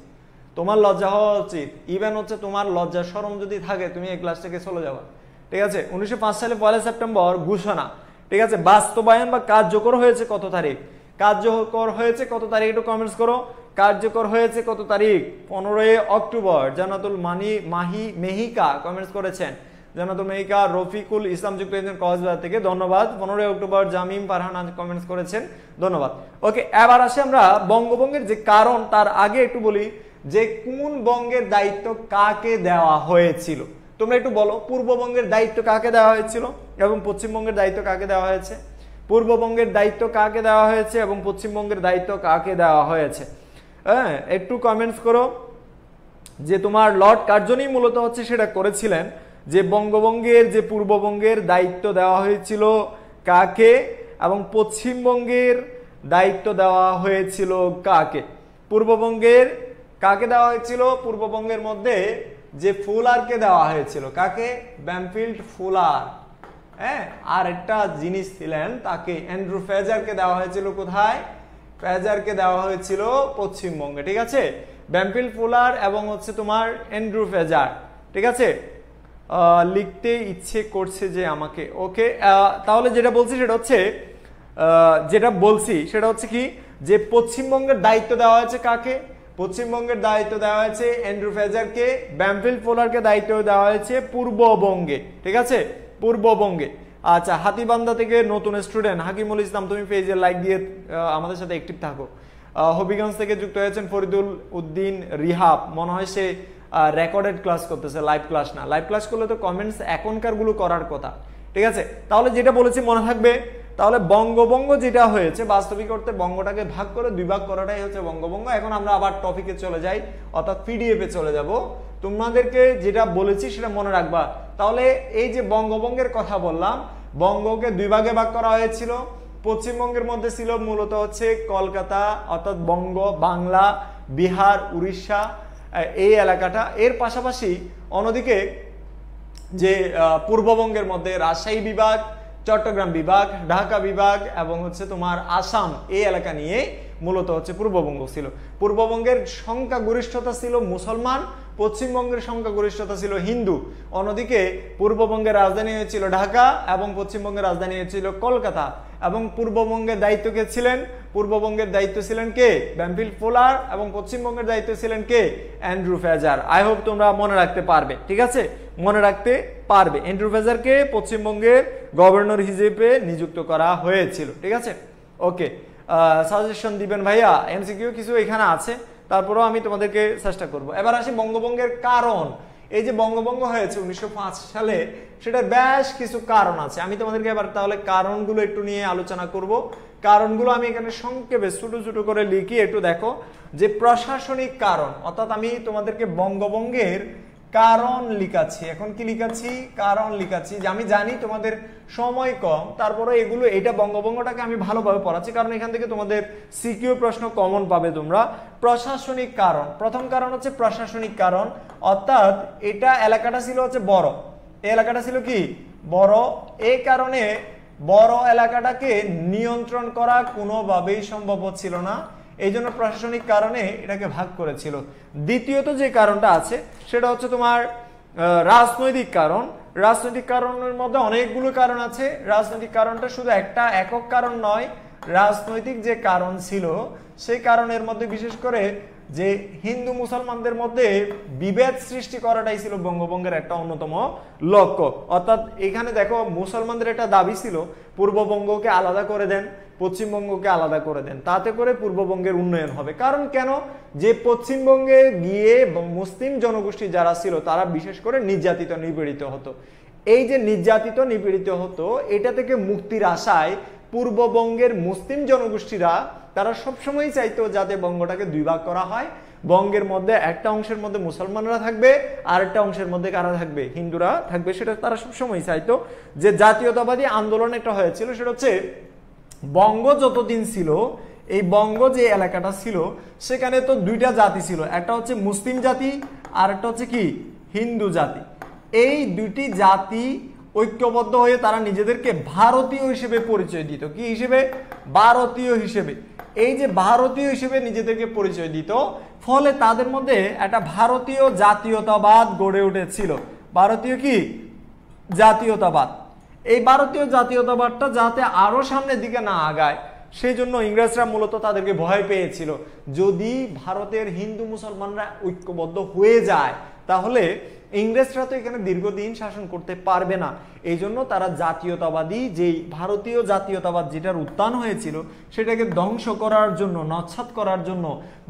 তোমার লজ্জা হওয়া উচিত। ইভেন হচ্ছে তোমার লজ্জা শরম যদি থাকে তুমি এই ক্লাস থেকে চলে যাবা। ঠিক আছে, উনিশশো পাঁচ সালে পয়লা সেপ্টেম্বর ঘোষণা। ঠিক আছে, বাস্তবায়ন বা কার্যকর হয়েছে কত তারিখ? কার্যকর হয়েছে কত তারিখ একটু কমেন্টস করো। কার্যকর হয়েছে কত তারিখ? পনেরোই অক্টোবর। জানাতুল মানি মাহি মেহিকা কমেন্টস করেছেন, জানাতুল মেহিকা। রফিকুল ইসলাম যুক্ত হয়েছেন কক্সবাজার থেকে, ধন্যবাদ। পনেরোই অক্টোবর। জামিম ফারহানা কমেন্টস করেছেন, ধন্যবাদ। ওকে, এবার আসে আমরা বঙ্গভঙ্গের যে কারণ, তার আগে একটু বলি যে কোন বঙ্গের দায়িত্ব কাকে দেওয়া হয়েছিল? তোমরা একটু বলো পূর্ববঙ্গের দায়িত্ব কাকে দেওয়া হয়েছিল এবং পশ্চিমবঙ্গের দায়িত্ব কাকে দেওয়া হয়েছে? পূর্ববঙ্গের দায়িত্ব কাকে দেওয়া হয়েছে এবং পশ্চিমবঙ্গের দায়িত্ব কাকে দেওয়া হয়েছে? হ্যাঁ, একটু কমেন্টস করো। যে তোমার লর্ড কার্জনই মূলত হচ্ছে সেটা করেছিলেন, যে বঙ্গভঙ্গের যে পূর্ববঙ্গের দায়িত্ব দেওয়া হয়েছিল কাকে এবং পশ্চিমবঙ্গের दायित्व देवा हयेछिल काके पूर्वबंगेर काके देवा हयेछिल पूर्वबंगेर मध्ये जे फुलारके देवा हयेछिल काके बैमफिल्ड फुलार हैं आर एकटा जिनिस छिलेन ताके एंड्रू फेजारके देवा हयेछिल कोथाय फेजारके देवा हयेछिल पश्चिम बंगे ठीक आछे बैमफिल्ड फुलार एवं हच्छे तोमार एंड्रू फेजार ठीक आछे लिखते इच्छे करछे जे आमाके ओके ताहले जेटा बोलछि सेटा हच्छे যেটা বলছি সেটা হচ্ছে কি যে পশ্চিমবঙ্গের দায়িত্ব দেওয়া হয়েছে কাকে পশ্চিমবঙ্গের দায়িত্ব দেওয়া হয়েছে এন্ড্রু ফেজারকে ব্যামফিল্ড ফোলারকে দায়িত্ব দেওয়া হয়েছে পূর্ববঙ্গে ঠিক আছে পূর্ববঙ্গে আচ্ছা হাতিবান্ধা থেকে নতুন স্টুডেন্ট হাকিমুল ইসলাম তুমি পেজে লাইক দিয়ে আমাদের সাথে অ্যাক্টিভ থাকো হবিগঞ্জ থেকে যুক্ত হয়েছেন ফরিদুল উদ্দিন রিহাব মনে হয় সে রেকর্ডেড ক্লাস করতেছে লাইভ ক্লাস না লাইভ ক্লাস করলে তো কমেন্টস এখনকার গুলো করার কথা ঠিক আছে তাহলে যেটা বলেছি মনে থাকবে তাহলে বঙ্গবঙ্গ যেটা হয়েছে বাস্তবিক করতে বঙ্গটাকে ভাগ করে দুই ভাগ করাটাই হচ্ছে বঙ্গবঙ্গ এখন আমরা আবার টপিকে চলে যাই অর্থাৎ পিডিএফ এ চলে যাব তোমাদেরকে যেটা বলেছি সেটা মনে রাখবা তাহলে এই যে বঙ্গবঙ্গের কথা বললাম বঙ্গকে দুই ভাগে ভাগ করা হয়েছিল পশ্চিমবঙ্গের মধ্যে ছিল মূলত হচ্ছে কলকাতা অর্থাৎ বঙ্গ বাংলা বিহার উড়িষ্যা এই এলাকাটা এর পাশাপাশি অন্যদিকে যে পূর্ববঙ্গের মধ্যে রাজশাহী বিভাগ চট্টগ্রাম বিভাগ ঢাকা বিভাগ এবং হচ্ছে তোমার আসাম এই এলাকা নিয়ে মূলত হচ্ছে পূর্ববঙ্গ ছিল পূর্ববঙ্গের সংখ্যা গরিষ্ঠতা ছিল মুসলমান পশ্চিমবঙ্গের সংখ্যা গরিষ্ঠতা ছিল হিন্দু অন্যদিকে পূর্ববঙ্গের রাজধানী হয়েছিল ঢাকা এবং পশ্চিমবঙ্গের রাজধানী হয়েছিল কলকাতা এবং পূর্ববঙ্গের দায়িত্ব কে ছিলেন পূর্ববঙ্গের দায়িত্ব ছিলেন কে ব্যামফিল্ড ফোলার এবং পশ্চিমবঙ্গের দায়িত্ব ছিলেন কে এন্ড্রু ফেজার আই হোপ তোমরা মনে রাখতে পারবে ঠিক আছে মনে রাখতে পারবে এন্ড্রু ফেজারকে পশ্চিমবঙ্গের গভর্নর হিসেবে নিযুক্ত করা হয়েছিল ঠিক আছে ওকে সাজেশন দিবেন ভাইয়া এমসিকিউ কিছু এখানে আছে তারপরেও আমি তোমাদেরকে চেষ্টা করব এবার আসি বঙ্গবঙ্গের কারণ এই যে বঙ্গবঙ্গ হয়েছে উনিশশো পাঁচ সালে সেটার বেশ কিছু কারণ আছে আমি তোমাদেরকে এবার তাহলে কারণগুলো একটু নিয়ে আলোচনা করব কারণগুলো আমি এখানে সংক্ষেপে ছোট ছোট করে লিখি একটু দেখো যে প্রশাসনিক কারণ অর্থাৎ আমি তোমাদেরকে বঙ্গবঙ্গের কারণ লিখাচ্ছি এখন কি লিখাচ্ছি কারণ লিখাচ্ছি যে আমি জানি তোমাদের সময় কম তারপরে এগুলো এটা বঙ্গবঙ্গটাকে আমি ভালোভাবে পড়াচ্ছি কারণ এখান থেকে তোমাদের সিকিউ প্রশ্ন কমন পাবে তোমরা প্রশাসনিক কারণ প্রথম কারণ হচ্ছে প্রশাসনিক কারণ অর্থাৎ এটা এলাকাটা ছিল হচ্ছে বড় এই এলাকাটা ছিল কি বড় এই কারণে বড় এলাকাটাকে নিয়ন্ত্রণ করা কোনোভাবেই সম্ভব ছিল না এইজন্য প্রশাসনিক কারণে এটাকে ভাগ করেছিল দ্বিতীয়ত যে কারণটা আছে সেটা হচ্ছে তোমার রাজনৈতিক কারণ রাজনৈতিক কারণের মধ্যে অনেকগুলো কারণ আছে রাজনৈতিক কারণটা শুধু একটা একক কারণ নয় রাজনৈতিক যে কারণ ছিল সেই কারণের মধ্যে বিশেষ করে যে হিন্দু মুসলমানদের মধ্যে বিভেদ সৃষ্টি করাটাই ছিল বঙ্গবঙ্গের একটা অন্যতম লক্ষ্য অর্থাৎ এখানে দেখো মুসলমানদের একটা দাবি ছিল পূর্ববঙ্গকে আলাদা করে দেন পশ্চিমবঙ্গকে আলাদা করে দেন তাতে করে পূর্ববঙ্গের উন্নয়ন হবে কারণ কেন যে পশ্চিমবঙ্গে গিয়ে মুসলিম জনগোষ্ঠী যারা ছিল তারা বিশেষ করে নির্যাতিত নিপীড়িত হতো এই যে নির্যাতিত নিপীড়িত হতো এটা থেকে মুক্তির আশায় পূর্ববঙ্গের মুসলিম জনগোষ্ঠীরা তারা সবসময়ই চাইতো যাতে বঙ্গটাকে দুই ভাগ করা হয় বঙ্গের মধ্যে একটা অংশের মধ্যে মুসলমানরা থাকবে আর একটা অংশের মধ্যে কারা থাকবে হিন্দুরা থাকবে সেটা তারা সবসময়ই চাইতো যে জাতীয়তাবাদী আন্দোলন একটা হয়েছিল সেটা হচ্ছে বঙ্গ যতদিন ছিল এই বঙ্গ যে এলাকাটা ছিল সেখানে তো দুইটা জাতি ছিল একটা হচ্ছে মুসলিম জাতি আর একটা হচ্ছে কি হিন্দু জাতি এই দুইটি জাতি ঐক্যবদ্ধ হয়ে তারা নিজেদেরকে ভারতীয় হিসেবে পরিচয় দিত কি হিসেবে ভারতীয় হিসেবে এই যে ভারতীয় হিসেবে নিজেদেরকে পরিচয় দিত ফলে তাদের মধ্যে একটা ভারতীয় জাতীয়তাবাদ গড়ে উঠেছিল ভারতীয় কি জাতীয়তাবাদ এই ভারতীয় জাতীয়তাবাদটা যাতে আরো সামনের দিকে না আগায় সেই জন্য ইংরেজরা মূলত তাদেরকে ভয় পেয়েছিল যদি ভারতের হিন্দু মুসলমানরা ঐক্যবদ্ধ হয়ে যায় তাহলে ইংরেজরা তো এখানে দীর্ঘদিন শাসন করতে পারবে না এই জন্য তারা জাতীয়তাবাদী যেই ভারতীয় জাতীয়তাবাদ যেটার উত্থান হয়েছিল সেটাকে ধ্বংস করার জন্য নচ্ছাত করার জন্য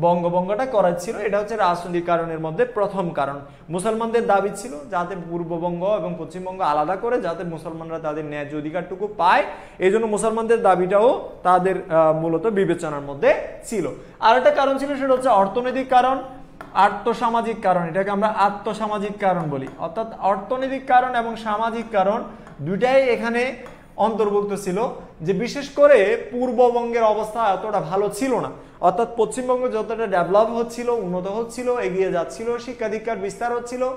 বঙ্গবঙ্গটা করাচ্ছিল এটা হচ্ছে রাজনৈতিক কারণের মধ্যে প্রথম কারণ মুসলমানদের দাবি ছিল যাতে পূর্ববঙ্গ এবং পশ্চিমবঙ্গ আলাদা করে যাতে মুসলমানরা তাদের ন্যায্য অধিকারটুকু পায় এই জন্য মুসলমানদের দাবিটাও তাদের মূলত বিবেচনার মধ্যে ছিল আর একটা কারণ ছিল সেটা হচ্ছে অর্থনৈতিক কারণ আর্থসামাজিক কারণ এটাকে আমরা আর্থসামাজিক কারণ বলি অর্থাৎ অর্থনৈতিক কারণ এবং সামাজিক কারণ দুটাই এখানে अंतर्भुक्त छिलो जे विशेष करे पूर्वबंगेर अवस्था एतटा भालो छिलो ना अर्थात पश्चिमबंग जतटा डेभलप होच्छिलो उन्नत होच्छिलो एगिये जाच्छिलो शिक्षाधिकार विस्तार होच्छिलो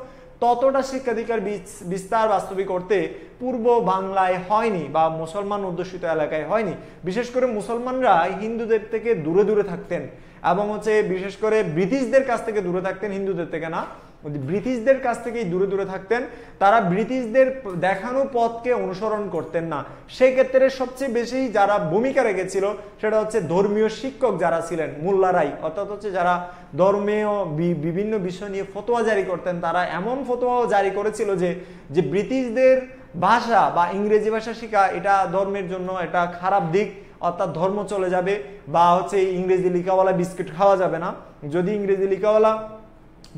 ततटा शिक्षाधिकार विस्तार वास्तविक करते पूर्व बांगलाय हयनि बा मुसलमान अध्युषित एलाकाय हयनि विशेष करे मुसलमानरा हिंदुदेर थेके दूरे दूरे थाकतेन एबं हच्छे विशेष करे ब्रिटिशदेर काछ थेके दूरे थाकतेन हिंदुदेर थेके ना ब्रिटिशदेर काछ थेके दूरे दूरे थाकतेन तारा ब्रिटिशदेर देखानो पथके अनुसरण करतेन ना सेई क्षेत्रे सबचेये बेशी जारा भूमिका रेखेछिलो सेटा हच्छे धर्मीय शिक्षक जारा छिलेन मोल्लाराई अर्थात हच्छे जारा धर्मीय विभिन्न विषय निये फतोया जारी करतेन तारा एमन फतोयाओ जारी करेछिलो जे जे ब्रिटिशदेर भाषा बा इंग्रेजी भाषा शिखा एटा धर्मेर जन्य एटा खराब दिक अर्थात धर्म चले जाबे बा हच्छे इंग्रेजी लेखावाला बिस्किट खावा जाबे ना यदि इंग्रेजी लेखावाला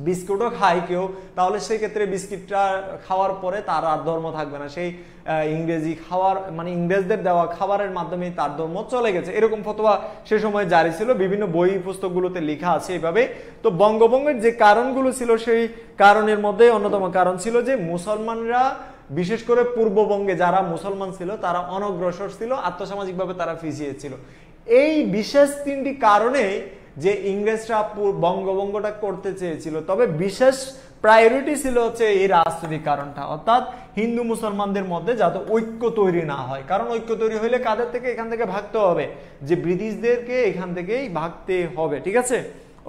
बिस्कुटও খায় কেউ তাহলে সেই ক্ষেত্রে বিস্কিটটা খাওয়ার পরে তার আর ধর্ম থাকবে না সেই ইংরেজি খাওয়ার মানে ইংরেজদের দেওয়া খাবারের মাধ্যমে তার ধর্ম চলে গেছে এরকম ফতোয়া সেই সময় জারি ছিল বিভিন্ন বই পুস্তকগুলোতে লেখা আছে এইভাবে তো বঙ্গভঙ্গের যে কারণগুলো ছিল সেই কারণের মধ্যে অন্যতম কারণ ছিল যে মুসলমানরা বিশেষ করে পূর্ববঙ্গে যারা মুসলমান ছিল তারা অনগ্রসর ছিল আত্মসামাজিকভাবে তারা পিছিয়ে ছিল এই বিশেষ তিনটি কারণে যে ইংরেজরা বঙ্গভঙ্গটা করতে চেয়েছিল তবে বিশেষ প্রায়োরিটি ছিল হচ্ছে এই রাজনৈতিক কারণটা অর্থাৎ হিন্দু মুসলমানদের মধ্যে যাতে ঐক্য তৈরি না হয় কারণ ঐক্য তৈরি হইলে কাদের থেকে এখান থেকে ভাগতে হবে যে ব্রিটিশদেরকে এখান থেকেই ভাগতে হবে ঠিক আছে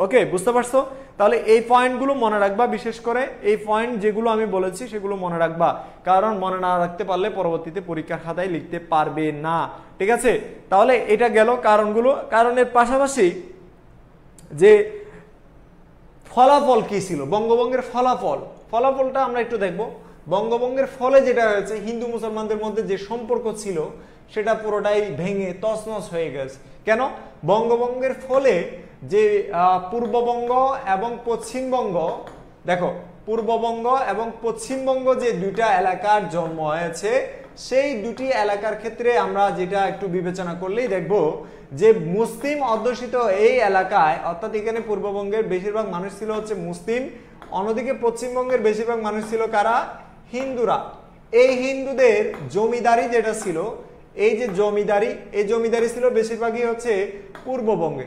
ওকে বুঝতে পারছো তাহলে এই পয়েন্টগুলো মনে রাখবা বিশেষ করে এই পয়েন্ট যেগুলো আমি বলেছি সেগুলো মনে রাখবা কারণ মনে না রাখতে পারলে পরবর্তীতে পরীক্ষার খাতায় লিখতে পারবে না ঠিক আছে তাহলে এটা গেল কারণগুলো কারণের পাশাপাশি যে ফলাফল কি ছিল বঙ্গভঙ্গের ফলাফল ফলাফলটা আমরা একটু দেখব বঙ্গভঙ্গের ফলে যেটা হয়েছে হিন্দু মুসলমানদের মধ্যে যে সম্পর্ক ছিল সেটা পুরোটাই ভেঙে তছনছ হয়ে গেছে কেন বঙ্গভঙ্গের ফলে যে পূর্ববঙ্গ এবং পশ্চিমবঙ্গ দেখো পূর্ববঙ্গ এবং পশ্চিমবঙ্গ যে দুইটা এলাকার জন্ম হয়েছে সেই দুটি এলাকার ক্ষেত্রে আমরা যেটা একটু বিবেচনা করলেই দেখব যে মুসলিম অধ্যুষিত এই এলাকায় অর্থাৎ এখানে পূর্ববঙ্গের বেশিরভাগ মানুষ ছিল হচ্ছে মুসলিম অন্যদিকে পশ্চিমবঙ্গের বেশিরভাগ মানুষ ছিল কারা হিন্দুরা এই হিন্দুদের জমিদারি যেটা ছিল এই যে জমিদারি এই জমিদারি ছিল বেশিরভাগই হচ্ছে পূর্ববঙ্গে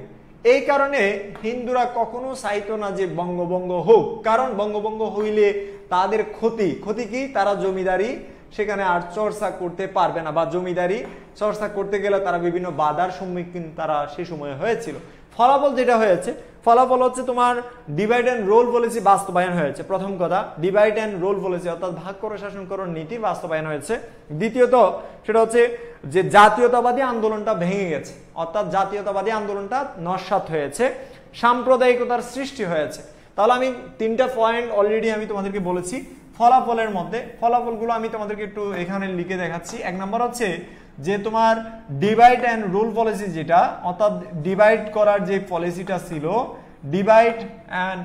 এই কারণে হিন্দুরা কখনো চাইতো না যে বঙ্গভঙ্গ হোক কারণ বঙ্গভঙ্গ হইলে তাদের ক্ষতি ক্ষতি কি তারা জমিদারি সেখানে আর চর্চা করতে পারবে না বা জমিদারি চর্চা করতে গেলে তারা বিভিন্ন বাধার সম্মুখীন তারা সেই সময়ে হয়েছিল ফলাফল যেটা হয়েছে ফলাফল হচ্ছে তোমার ডিভাইড অ্যান্ড রোল পলিসি বাস্তবায়ন হয়েছে প্রথম কথা ডিভাইড অ্যান্ড রোল পলিসি অর্থাৎ ভাগ করে শাসন করার নীতি বাস্তবায়ন হয়েছে দ্বিতীয়ত সেটা হচ্ছে যে জাতীয়তাবাদী আন্দোলনটা ভেঙে গেছে অর্থাৎ জাতীয়তাবাদী আন্দোলনটা নস্যাৎ হয়েছে সাম্প্রদায়িকতার সৃষ্টি হয়েছে তাহলে আমি তিনটা পয়েন্ট অলরেডি আমি তোমাদেরকে বলেছি ফলাফলের মধ্যে ফলাফলগুলো আমি তোমাদেরকে একটু এখানে লিখে দেখাচ্ছি এক নম্বর হচ্ছে যে তোমার ডিভাইড অ্যান্ড রুল পলিসি যেটা অর্থাৎ ডিভাইড করার যে পলিসিটা ছিল ডিভাইড অ্যান্ড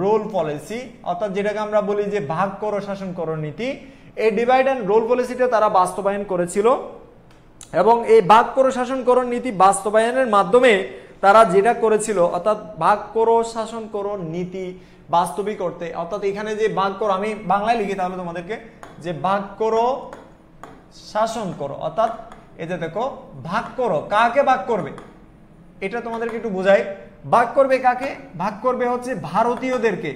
রুল পলিসি অর্থাৎ যেটাকে আমরা বলি যে ভাগ করো শাসন করো নীতি এই ডিভাইড অ্যান্ড রুল পলিসিটা তারা বাস্তবায়ন করেছিল এবং এই ভাগ করো শাসন করো নীতি বাস্তবায়নের মাধ্যমে তারা যেটা করেছিল অর্থাৎ ভাগ করো শাসন করো নীতি বাস্তবিক করতে অর্থাৎ এখানে যে ভাগ করো আমি বাংলায় লিখি তাহলে তোমাদেরকে যে ভাগ করো শাসন করো অর্থাৎ এটা দেখো ভাগ করো কাকে ভাগ করবে এটা তোমাদেরকে একটু বোঝাই ভাগ করবে কাকে ভাগ করবে হচ্ছে ভারতীয়দেরকে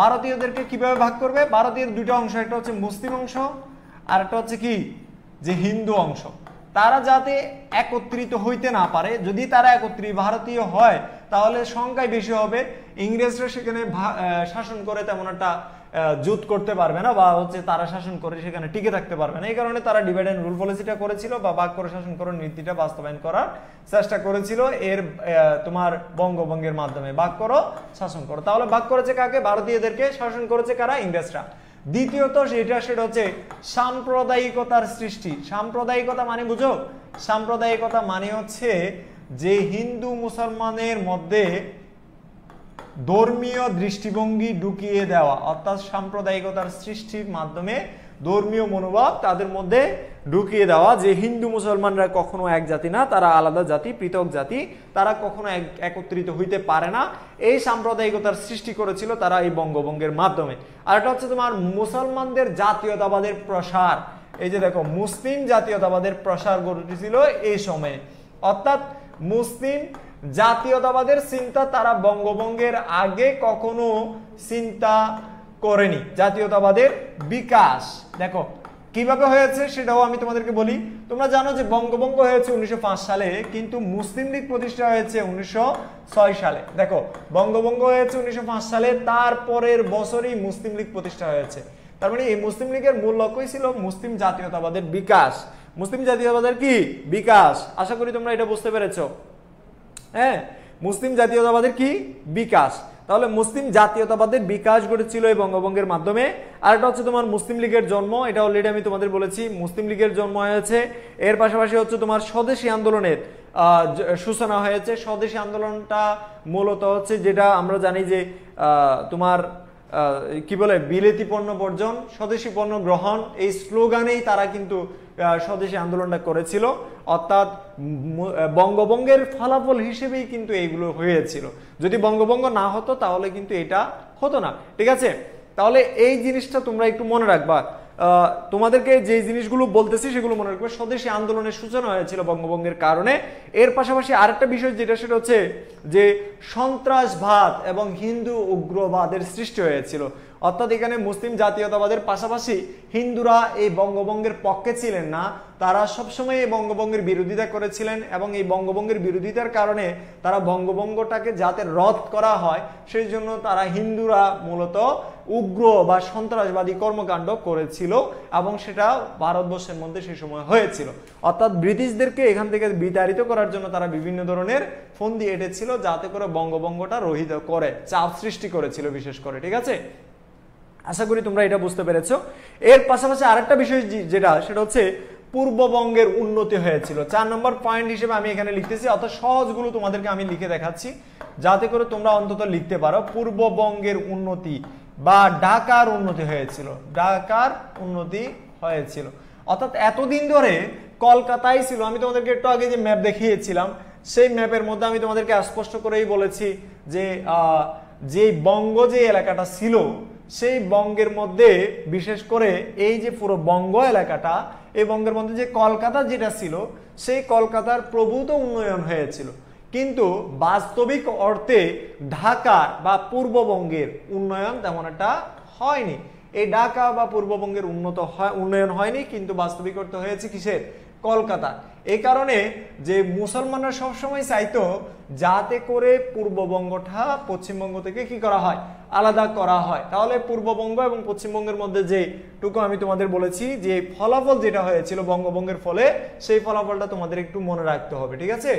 ভারতীয়দেরকে কিভাবে ভাগ করবে ভারতীয় দুটো অংশ একটা হচ্ছে মুসলিম অংশ আর একটা হচ্ছে কি যে হিন্দু অংশ তারা যাতে একত্রিত হইতে না পারে যদি তারা একত্রিত ভারতীয় হয় তাহলে সংখ্যায় বেশি হবে ইংরেজরা সেখানে শাসন করে তেমন একটা জুত করতে পারবে না বা হচ্ছে তারা শাসন করে সেখানে টিকে থাকতে পারবে না এই কারণে তারা ডিভাইড এন্ড রুল পলিসিটা করেছিল বা ভাগ করে শাসন করার নীতিটা বাস্তবায়ন করার চেষ্টা করেছিল এর তোমার বঙ্গভঙ্গের মাধ্যমে ভাগ করো শাসন করো তাহলে ভাগ করেছে কাকে ভারতীয়দেরকে শাসন করেছে কারা ইংরেজরা দ্বিতীয়ত সেটা সেটা হচ্ছে সাম্প্রদায়িকতার সৃষ্টি সাম্প্রদায়িকতা মানে বুঝো সাম্প্রদায়িকতা মানে হচ্ছে যে হিন্দু মুসলমানের মধ্যে ধর্মীয় দৃষ্টিভঙ্গি ঢুকিয়ে দেওয়া অর্থাৎ সাম্প্রদায়িকতার সৃষ্টির মাধ্যমে ধর্মীয় মনোভাব তাদের মধ্যে ঢুকিয়ে দেওয়া যে হিন্দু মুসলমানরা কখনো এক জাতি না তারা আলাদা জাতি পৃথক জাতি তারা কখনো একত্রিত হইতে পারে না এই সাম্প্রদায়িকতার সৃষ্টি করেছিল তারা এই বঙ্গভঙ্গের মাধ্যমে আর এটা হচ্ছে তোমার মুসলমানদের জাতীয়তাবাদের প্রসার এই যে দেখো মুসলিম জাতীয়তাবাদের প্রসার ঘটেছিল এই সময়ে। অর্থাৎ মুসলিম জাতীয়তাবাদের চিন্তা তারা বঙ্গভঙ্গের আগে কখনো চিন্তা করেনি। জাতীয়তাবাদের বিকাশ দেখো কিভাবে হয়েছে সেটাও আমি তোমাদেরকে বলি। তোমরা জানো যে বঙ্গভঙ্গ হয়েছে উনিশশো পাঁচ সালে, কিন্তু মুসলিম লীগ প্রতিষ্ঠা হয়েছে উনিশশো ছয় সালে। দেখো বঙ্গভঙ্গ হয়েছে উনিশশো পাঁচ সালে, তারপরের বছরই মুসলিম লীগ প্রতিষ্ঠা হয়েছে। তার মানে এই মুসলিম লীগের মূল লক্ষ্যই ছিল মুসলিম জাতীয়তাবাদের বিকাশ। মুসলিম জাতীয়তাবাদের কি বিকাশ, আশা করি তোমরা এটা বুঝতে পেরেছো। হ্যাঁ, মুসলিম জাতীয়তাবাদের কি বিকাশ, তাহলে মুসলিম জাতীয়তাবাদের বিকাশ ঘটেছিল এই বঙ্গভঙ্গের মাধ্যমে। আর এটা হচ্ছে তোমার মুসলিম লীগের জন্ম, এটা অলরেডি আমি তোমাদের বলেছি মুসলিম লীগের জন্ম হয়েছে। এর পাশাপাশি হচ্ছে তোমার স্বদেশী আন্দোলনের সূচনা হয়েছে। স্বদেশী আন্দোলনটা মূলত হচ্ছে যেটা আমরা জানি যে তোমার কি বলে বিলেতি পণ্য বর্জন স্বদেশী পণ্য গ্রহণ, এই স্লোগানেই তারা কিন্তু স্বদেশী আন্দোলনটা করেছিল। অর্থাৎ বঙ্গভঙ্গের ফলাফল হিসেবেই কিন্তু এইগুলো হয়েছিল। যদি বঙ্গভঙ্গ না হতো তাহলে কিন্তু এটা হতো না। ঠিক আছে, তাহলে এই জিনিসটা তোমরা একটু মনে রাখবা। তোমাদেরকে যে জিনিসগুলো বলতেছি সেগুলো মনে রাখবে। স্বদেশী আন্দোলনের সূচনা হয়েছিল বঙ্গভঙ্গের কারণে। এর পাশাপাশি আরেকটা বিষয় যেটা সেটা হচ্ছে যে সন্ত্রাসবাদ এবং হিন্দু উগ্রবাদের সৃষ্টি হয়েছিল। অর্থাৎ এখানে মুসলিম জাতীয়তাবাদের পাশাপাশি হিন্দুরা এই বঙ্গভঙ্গের পক্ষে ছিলেন না, তারা সবসময় এই বঙ্গভঙ্গের বিরোধিতা করেছিলেন এবং এই বঙ্গভঙ্গের বিরোধিতার কারণে তারা বঙ্গভঙ্গটাকে যাতে রদ করা হয় সেই জন্য তারা হিন্দুরা মূলত উগ্র বা সন্ত্রাসবাদী কর্মকাণ্ড করেছিল এবং সেটা ভারতবর্ষের মধ্যে সেই সময় হয়েছিল। অর্থাৎ ব্রিটিশদেরকে এখান থেকে বিতাড়িত করার জন্য তারা বিভিন্ন ধরনের ফন্দি এঁটেছিল যাতে করে বঙ্গভঙ্গটা রহিত করে, চাপ সৃষ্টি করেছিল বিশেষ করে। ঠিক আছে, আশা করি তোমরা এটা বুঝতে পেরেছো। এর পাশাপাশি আরেকটা বিষয় যেটা সেটা হচ্ছে পূর্ববঙ্গের উন্নতি হয়েছিল। চার নম্বর পয়েন্ট হিসেবে আমি এখানে লিখতেছি, অর্থাৎ সহজগুলো তোমাদেরকে আমি লিখে দেখাচ্ছি যাতে করে তোমরা অন্তত লিখতে পারো। পূর্ববঙ্গের উন্নতি বা ঢাকার উন্নতি হয়েছিল, ঢাকার উন্নতি হয়েছিল। অর্থাৎ এতদিন ধরে কলকাতায় ছিল, আমি তোমাদেরকে একটু আগে যে ম্যাপ দেখিয়েছিলাম সেই ম্যাপের মধ্যে আমি তোমাদেরকে স্পষ্ট করেই বলেছি যে যে বঙ্গ যে এলাকাটা ছিল সেই বঙ্গের মধ্যে বিশেষ করে এই যে পুরো বঙ্গ এলাকাটা, এই বঙ্গের মধ্যে যে কলকাতা যেটা ছিল সেই কলকাতার প্রভূত উন্নয়ন হয়েছিল, কিন্তু বাস্তবিক অর্থে ঢাকার বা পূর্ববঙ্গের উন্নয়ন তেমন একটা হয়নি। এই ঢাকা বা পূর্ববঙ্গের উন্নত হয় উন্নয়ন হয়নি, কিন্তু বাস্তবিক অর্থে হয়েছে কিসের, কলকাতা। এই কারণে যে মুসলমানরা সবসময় চাইতো যাতে করে পূর্ববঙ্গটা পশ্চিমবঙ্গ থেকে কি করা হয়, আলাদা করা হয়। তাহলে পূর্ববঙ্গ এবং পশ্চিমবঙ্গের মধ্যে যেটুকু আমি তোমাদের বলেছি যে ফলাফল যেটা হয়েছিল বঙ্গভঙ্গের ফলে, সেই ফলাফলটা তোমাদের একটু মনে রাখতে হবে। ঠিক আছে,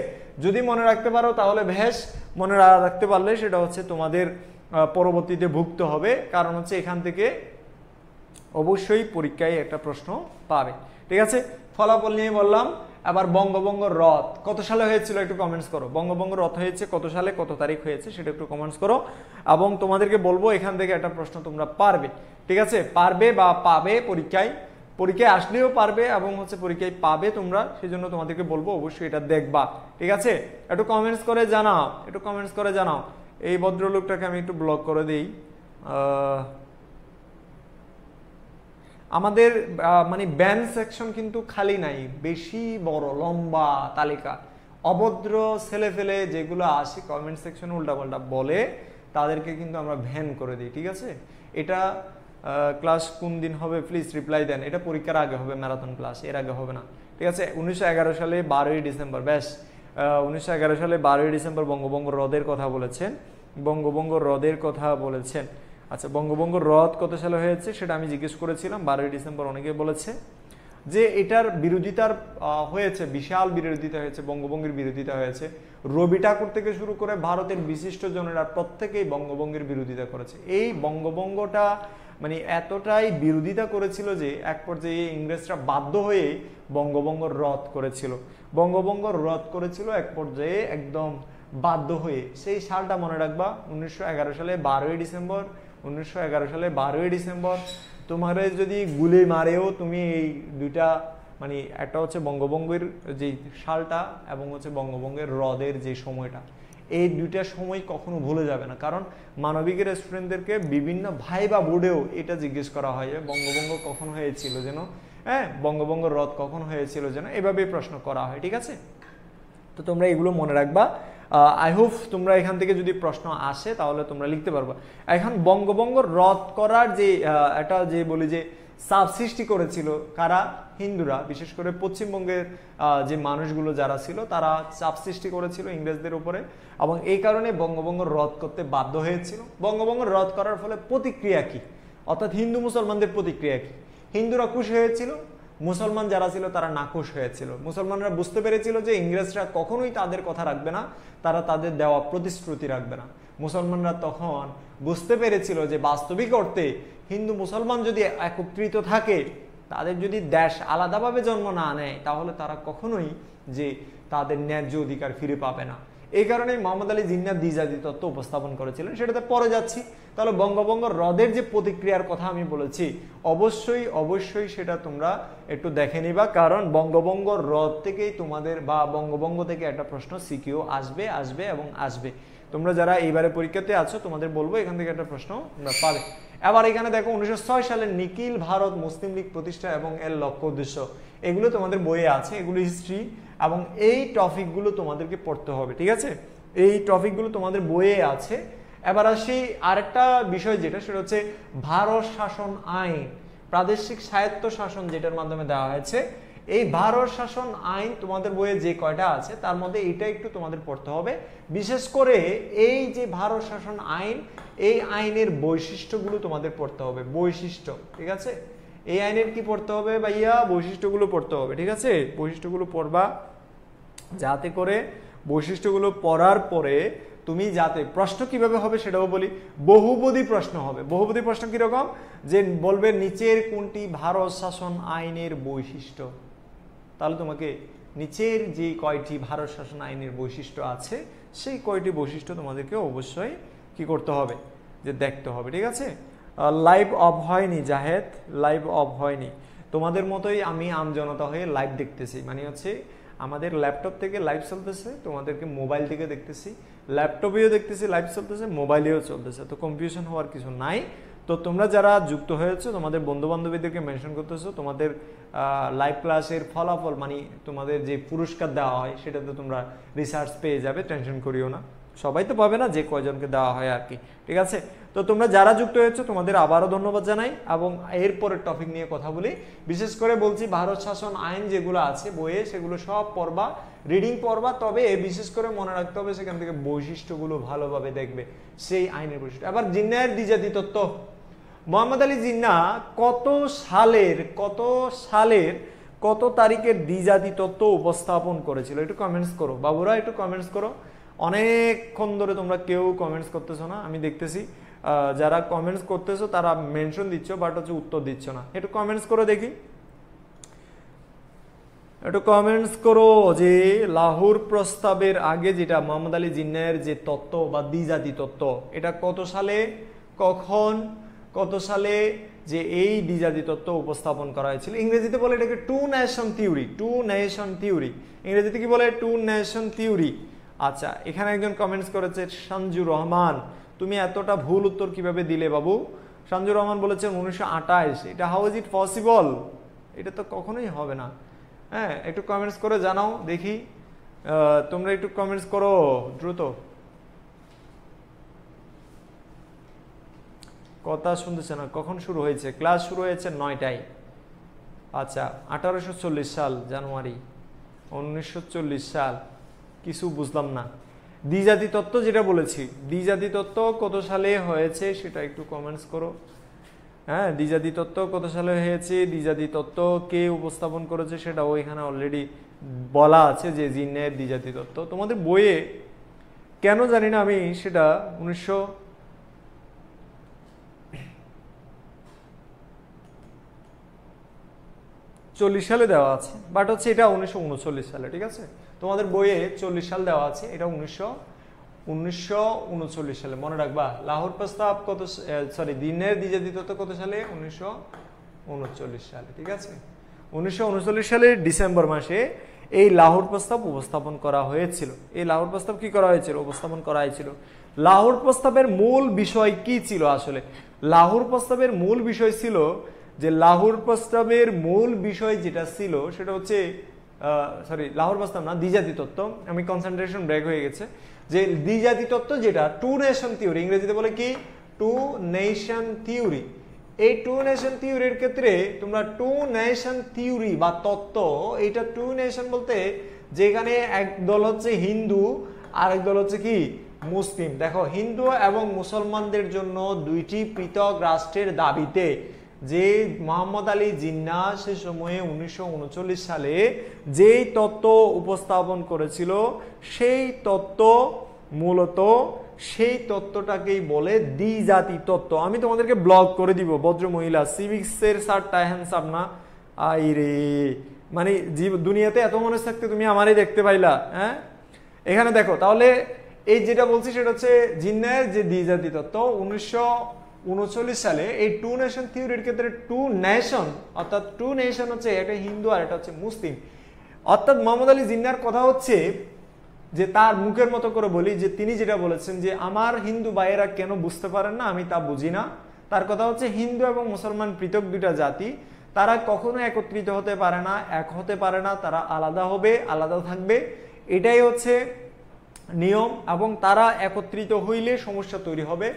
যদি মনে রাখতে পারো তাহলে বেশ, মনে রাখতে পারলে সেটা হচ্ছে তোমাদের পরবর্তীতে ভুগতে হবে, কারণ হচ্ছে এখান থেকে অবশ্যই পরীক্ষায় একটা প্রশ্ন পাবে। ঠিক আছে, ফলাফল নিয়ে বললাম। আবার বঙ্গভঙ্গ রদ কত সালে হয়েছিল একটু কমেন্টস করো, বঙ্গভঙ্গ রদ হয়েছে কত সালে কত তারিখ হয়েছে সেটা একটু কমেন্টস করো, এবং তোমাদেরকে বলবো এখান থেকে একটা প্রশ্ন তোমরা পারবে। ঠিক আছে, পারবে বা পাবে, পরীক্ষায় পরীক্ষায় আসলেও পারবে এবং হচ্ছে পরীক্ষায় পাবে তোমরা, সেই জন্য তোমাদেরকে বলবো অবশ্যই এটা দেখবা। ঠিক আছে, একটু কমেন্টস করে জানাও, একটু কমেন্টস করে জানাও। এই ভদ্রলোকটাকে আমি একটু ব্লক করে দিই। আমাদের মানে ব্যান সেকশন কিন্তু খালি নাই, বেশি বড় লম্বা তালিকা। অভদ্র ছেলে ফেলে যেগুলো আসে কমেন্ট সেকশন উল্টাপাল্টা বলে তাদেরকে কিন্তু আমরা ভ্যান করে দিই। ঠিক আছে, এটা ক্লাস কোন দিন হবে প্লিজ রিপ্লাই দেন। এটা পরীক্ষার আগে হবে, ম্যারাথন ক্লাস, এর আগে হবে না। ঠিক আছে, উনিশশো এগারো সালে বারোই ডিসেম্বর ব্যাস, উনিশশো এগারো সালে বারোই ডিসেম্বর বঙ্গভঙ্গ রদের কথা বলেছেন, বঙ্গভঙ্গ রদের কথা বলেছেন। আচ্ছা, বঙ্গভঙ্গ রদ কত সালে হয়েছে সেটা আমি জিজ্ঞেস করেছিলাম, বারোই ডিসেম্বর। অনেকে বলেছে যে এটার বিরোধিতার হয়েছে, বিশাল বিরোধিতা হয়েছে, বঙ্গভঙ্গের বিরোধিতা হয়েছে। রবি ঠাকুর থেকে শুরু করে ভারতের বিশিষ্টজনেরা প্রত্যেকেই বঙ্গভঙ্গের বিরোধিতা করেছে। এই বঙ্গভঙ্গটা মানে এতটাই বিরোধিতা করেছিল যে এক পর্যায়ে ইংরেজরা বাধ্য হয়ে বঙ্গভঙ্গ রদ করেছিল। বঙ্গভঙ্গ রদ করেছিল এক পর্যায়ে একদম বাধ্য হয়ে। সেই সালটা মনে রাখবা, উনিশশো এগারো সালে বারোই ডিসেম্বর, উনিশশো এগারো সালে বারোই ডিসেম্বর। তোমার যদি গুলি মারেও তুমি এই দুইটা মানে একটা হচ্ছে বঙ্গভঙ্গের যে সালটা এবং হচ্ছে বঙ্গভঙ্গের হ্রদের যে সময়টা, এই দুইটা সময় কখনো ভুলে যাবে না। কারণ মানবিকের স্টুডেন্টদেরকে বিভিন্ন ভাইবা বোর্ডেও এটা জিজ্ঞেস করা হয় যে বঙ্গভঙ্গ কখন হয়েছিল যেন, হ্যাঁ বঙ্গভঙ্গ রদ কখন হয়েছিল যেন এভাবে প্রশ্ন করা হয় ঠিক আছে তো তোমরা এগুলো মনে রাখবা আই হোপ তোমরা এখান থেকে যদি প্রশ্ন আসে তাহলে তোমরা লিখতে পারবা এখন বঙ্গভঙ্গ রদ করার যে এটা যে বলি যে সাব সৃষ্টি করেছিল কারা হিন্দুরা বিশেষ করে পশ্চিমবঙ্গের যে মানুষগুলো যারা ছিল তারা চাপ সৃষ্টি করেছিল ইংরেজদের উপরে এবং এই কারণে বঙ্গভঙ্গ রদ করতে বাধ্য হয়েছিল বঙ্গভঙ্গ রদ করার ফলে প্রতিক্রিয়া কি অর্থাৎ হিন্দু মুসলমানদের প্রতিক্রিয়া কি হিন্দুরা খুশি হয়েছিল মুসলমান যারা ছিল তারা নাখুশ হয়েছিল মুসলমানরা বুঝতে পেরেছিল যে ইংরেজরা কখনোই তাদের কথা রাখবে না তারা তাদের দেওয়া প্রতিশ্রুতি রাখবে না মুসলমানরা তখন বুঝতে পেরেছিল যে বাস্তবিক অর্থে হিন্দু মুসলমান যদি একত্রিত থাকে তাদের যদি দেশ আলাদাভাবে জন্ম না নেয় তাহলে তারা কখনোই যে তাদের ন্যায্য অধিকার ফিরে পাবে না এই কারণে মোহাম্মদ আলী জিন্নাহ দ্বিজাতি তত্ত্ব উপস্থাপন করেছিলেন সেটাতে পরে যাচ্ছি তাহলে বঙ্গভঙ্গ রদের যে প্রতিক্রিয়ার কথা আমি বলেছি অবশ্যই অবশ্যই সেটা তোমরা একটু দেখে নিবা কারণ বঙ্গভঙ্গ রদ থেকেই তোমাদের বা বঙ্গভঙ্গ থেকে একটা প্রশ্ন সিকিউ আসবে আসবে এবং আসবে তোমরা যারা এইবারে পরীক্ষাতে আছো তোমাদের বলবো এখান থেকে একটা প্রশ্ন তোমরা পাবে এবার এখানে দেখো উনিশশো ছয় সালে নিখিল ভারত মুসলিম লীগ প্রতিষ্ঠা এবং এর লক্ষ্য উদ্দেশ্য এগুলো তোমাদের বইয়ে আছে এগুলো হিস্ট্রি এবং এই টপিকগুলো তোমাদেরকে পড়তে হবে ঠিক আছে এই টপিকগুলো তোমাদের বইয়ে আছে এবার আসি আরেকটা বিষয় যেটা সেটা হচ্ছে ভারত শাসন আইন প্রাদেশিক স্বায়ত্ত শাসন যেটার মাধ্যমে দেওয়া হয়েছে এই ভারত শাসন আইন তোমাদের বইয়ে যে কয়টা আছে তার মধ্যে এটা একটু তোমাদের পড়তে হবে বিশেষ করে এই যে ভারত শাসন আইন এই আইনের বৈশিষ্ট্যগুলো তোমাদের পড়তে হবে বৈশিষ্ট্য ঠিক আছে এই আইনের কি পড়তে হবে ভাইয়া বৈশিষ্ট্যগুলো পড়তে হবে ঠিক আছে বৈশিষ্ট্যগুলো পড়বা যাতে করে বৈশিষ্ট্যগুলো পড়ার পরে তুমি যাতে প্রশ্ন কিভাবে হবে সেটাও বলি বহুপদী প্রশ্ন হবে বহুপদী প্রশ্ন কি রকম যে বলবে নিচের কোনটি ভারত শাসন আইনের বৈশিষ্ট্য তাহলে তোমাকে নিচের যে কয়টি ভারত শাসন আইনের বৈশিষ্ট্য আছে সেই কয়টি বৈশিষ্ট্য তোমাদেরকে অবশ্যই কি করতে হবে যে দেখতে হবে ঠিক আছে লাইভ অফ হয়নি জাহেদ লাইভ অফ হয়নি তোমাদের মতোই আমি আমজনতা হয়ে লাইভ দেখতেছি মানে হচ্ছে আমাদের ল্যাপটপ থেকে লাইভ চলতেছে তোমাদেরকে মোবাইল থেকে দেখতেছি ল্যাপটপেও দেখতেছি লাইভ চলতেছে মোবাইলেও চলতেছে তো কনফিউশন হওয়ার কিছু নাই তো তোমরা যারা যুক্ত হয়েছে তোমাদের বন্ধুবান্ধবীদেরকে মেনশন করতেছো তোমাদের লাইভ ক্লাসের ফলাফল মানে তোমাদের যে পুরস্কার দেওয়া হয় সেটাতে তোমরা রিসার্চ পেয়ে যাবে টেনশন করিও না সবাই তো পাবে না যে কয়জনকে দেওয়া হয় আর কি ঠিক আছে তো তোমরা যারা যুক্ত হয়েছো তোমাদের আবারও ধন্যবাদ জানাই এবং এরপরের টপিক নিয়ে কথা বলি বিশেষ করে বলছি ভারত শাসন আইন যেগুলো আছে বইয়ে সেগুলো সব পড়বা রিডিং পড়বা তবে বিশেষ করে মনে রাখতে হবে সেখান থেকে বৈশিষ্ট্যগুলো ভালোভাবে দেখবে সেই আইনের বৈশিষ্ট্য আবার জিন্নাহের দ্বিজাতি তত্ত্ব মোহাম্মদ আলী জিন্নাহ কত সালের কত সালের কত তারিখের দ্বিজাতি তত্ত্ব উপস্থাপন করেছিল একটু কমেন্টস করো বাবুরা একটু কমেন্টস করো অনেকক্ষণ ধরে তোমরা কেউ কমেন্টস করতেছো না আমি দেখতেছি যারা কমেন্টস করতেছো তারা মেনশন দিচ্ছ বাট হচ্ছে উত্তর দিচ্ছ না একটু কমেন্টস করে দেখি একটু কমেন্টস করো যে লাহোর প্রস্তাবের আগে যেটা মোহাম্মদ আলী জিন্নাহের যে তত্ত্ব বা দ্বিজাতি তত্ত্ব এটা কত সালে কখন কত সালে যে এই দ্বিজাতি তত্ত্ব উপস্থাপন করা হয়েছিল ইংরেজিতে বলে এটাকে two nation theory two nation theory ইংরেজিতে কি বলে টু নেশন থিওরি আচ্ছা এখানে একজন কমেন্টস করেছে সঞ্জু রহমান তুমি এতটা ভুল উত্তর কিভাবে দিলে বাবু সঞ্জু রহমান বলেছেন উনিশশো আঠাশ এটা হাউ ইজ ইট পসিবল এটা তো কখনোই হবে না হ্যাঁ একটু কমেন্টস করে জানাও দেখি তোমরা একটু কমেন্টস করো দ্রুত কথা শুনতেছে না কখন শুরু হয়েছে ক্লাস শুরু হয়েছে নয়টায় আচ্ছা আঠারোশো চল্লিশ সাল জানুয়ারি উনিশশো চল্লিশ সাল কিছু বুঝলাম না দ্বিজাতি তত্ত্ব যেটা বলেছি দ্বিজাতি তত্ত্ব কত সালে হয়েছে সেটা একটু কমেন্টস করো হ্যাঁ দ্বিজাতি তত্ত্ব কত সালে হয়েছে দ্বিজাতি তত্ত্ব কে উপস্থাপন করেছে সেটাও এখানে অলরেডি বলা আছে যে জিন্নাহের দ্বিজাতি তত্ত্ব তোমাদের বইয়ে কেন জানি না আমি সেটা উনিশশো চল্লিশ সালে দেওয়া আছে বাট হচ্ছে এটা উনিশশো উনচল্লিশ সালে ঠিক আছে তোমাদের বইয়ে চল্লিশ সাল দেওয়া আছে এটা উনিশশো উনিশশো উনচল্লিশ সালে মনে রাখবা লাহোর প্রস্তাব কত সরি দিনের দ্বিজাতি তত্ত্ব কত সালে উনিশশো উনচল্লিশ সালে ঠিক আছে উনিশশো উনচল্লিশ সালের ডিসেম্বর মাসে এই লাহোর প্রস্তাব উপস্থাপন করা হয়েছিল এই লাহোর প্রস্তাব কি করা হয়েছিল উপস্থাপন করা হয়েছিল লাহোর প্রস্তাবের মূল বিষয় কি ছিল আসলে লাহোর প্রস্তাবের মূল বিষয় ছিল যে লাহোর প্রস্তাবের মূল বিষয় যেটা ছিল সেটা হচ্ছে সরি লাহোর প্রস্তাব না দ্বিজাতি তত্ত্ব, আমি কনসেন্ট্রেশন ব্রেক হয়ে গেছে, যে দ্বিজাতি তত্ত্ব যেটা টু নেশন থিওরি, ইংরেজিতে বলে কি টু নেশন থিওরি। এই টু নেশন থিওরির ক্ষেত্রে তোমরা টু নেশন থিওরি বা তত্ত্ব, এইটা টু নেশন বলতে যেখানে এক দল হচ্ছে হিন্দু আর এক দল হচ্ছে কি মুসলিম। দেখো হিন্দু এবং মুসলমানদের জন্য দুইটি পৃথক রাষ্ট্রের দাবিতে যে মোহাম্মদ আলী জিন্নাহ সে সময়ে উনিশশো উনচল্লিশ সালে যেই তত্ত্ব উপস্থাপন করেছিল সেই তত্ত্ব, মূলত সেই তত্ত্বটাকেই বলে দ্বিজাতি তত্ত্ব। আমি তোমাদেরকে ব্লক করে দিব ভদ্র মহিলা, সিভিক্সের সারটা হ্যান্ডসাম না, আই রে মানে জীব দুনিয়াতে এত মনে থাকতে তুমি আমারই দেখতে পাইলা। হ্যাঁ এখানে দেখো, তাহলে এই যেটা বলছি সেটা হচ্ছে জিন্নাহের যে দ্বিজাতি তত্ত্ব উনিশশো উনচল্লিশ সালে, এই টু নেশন থিওরির ক্ষেত্রে টু নেশন অর্থাৎ টু নেশন হচ্ছে একটা হিন্দু আর একটা হচ্ছে মুসলিম। অর্থাৎ মোহাম্মদ আলী জিন্নাহর কথা হচ্ছে যে তার মুখের মতো করে বলি যে তিনি যেটা বলেছেন যে আমার হিন্দু ভাইয়েরা কেন বুঝতে পারেন না আমি তা বুঝি না। তার কথা হচ্ছে হিন্দু এবং মুসলমান পৃথক দুইটা জাতি, তারা কখনো একত্রিত হতে পারে না, এক হতে পারে না, তারা আলাদা হবে, আলাদা থাকবে, এটাই হচ্ছে নিয়ম। এবং তারা একত্রিত হইলে সমস্যা তৈরি হবে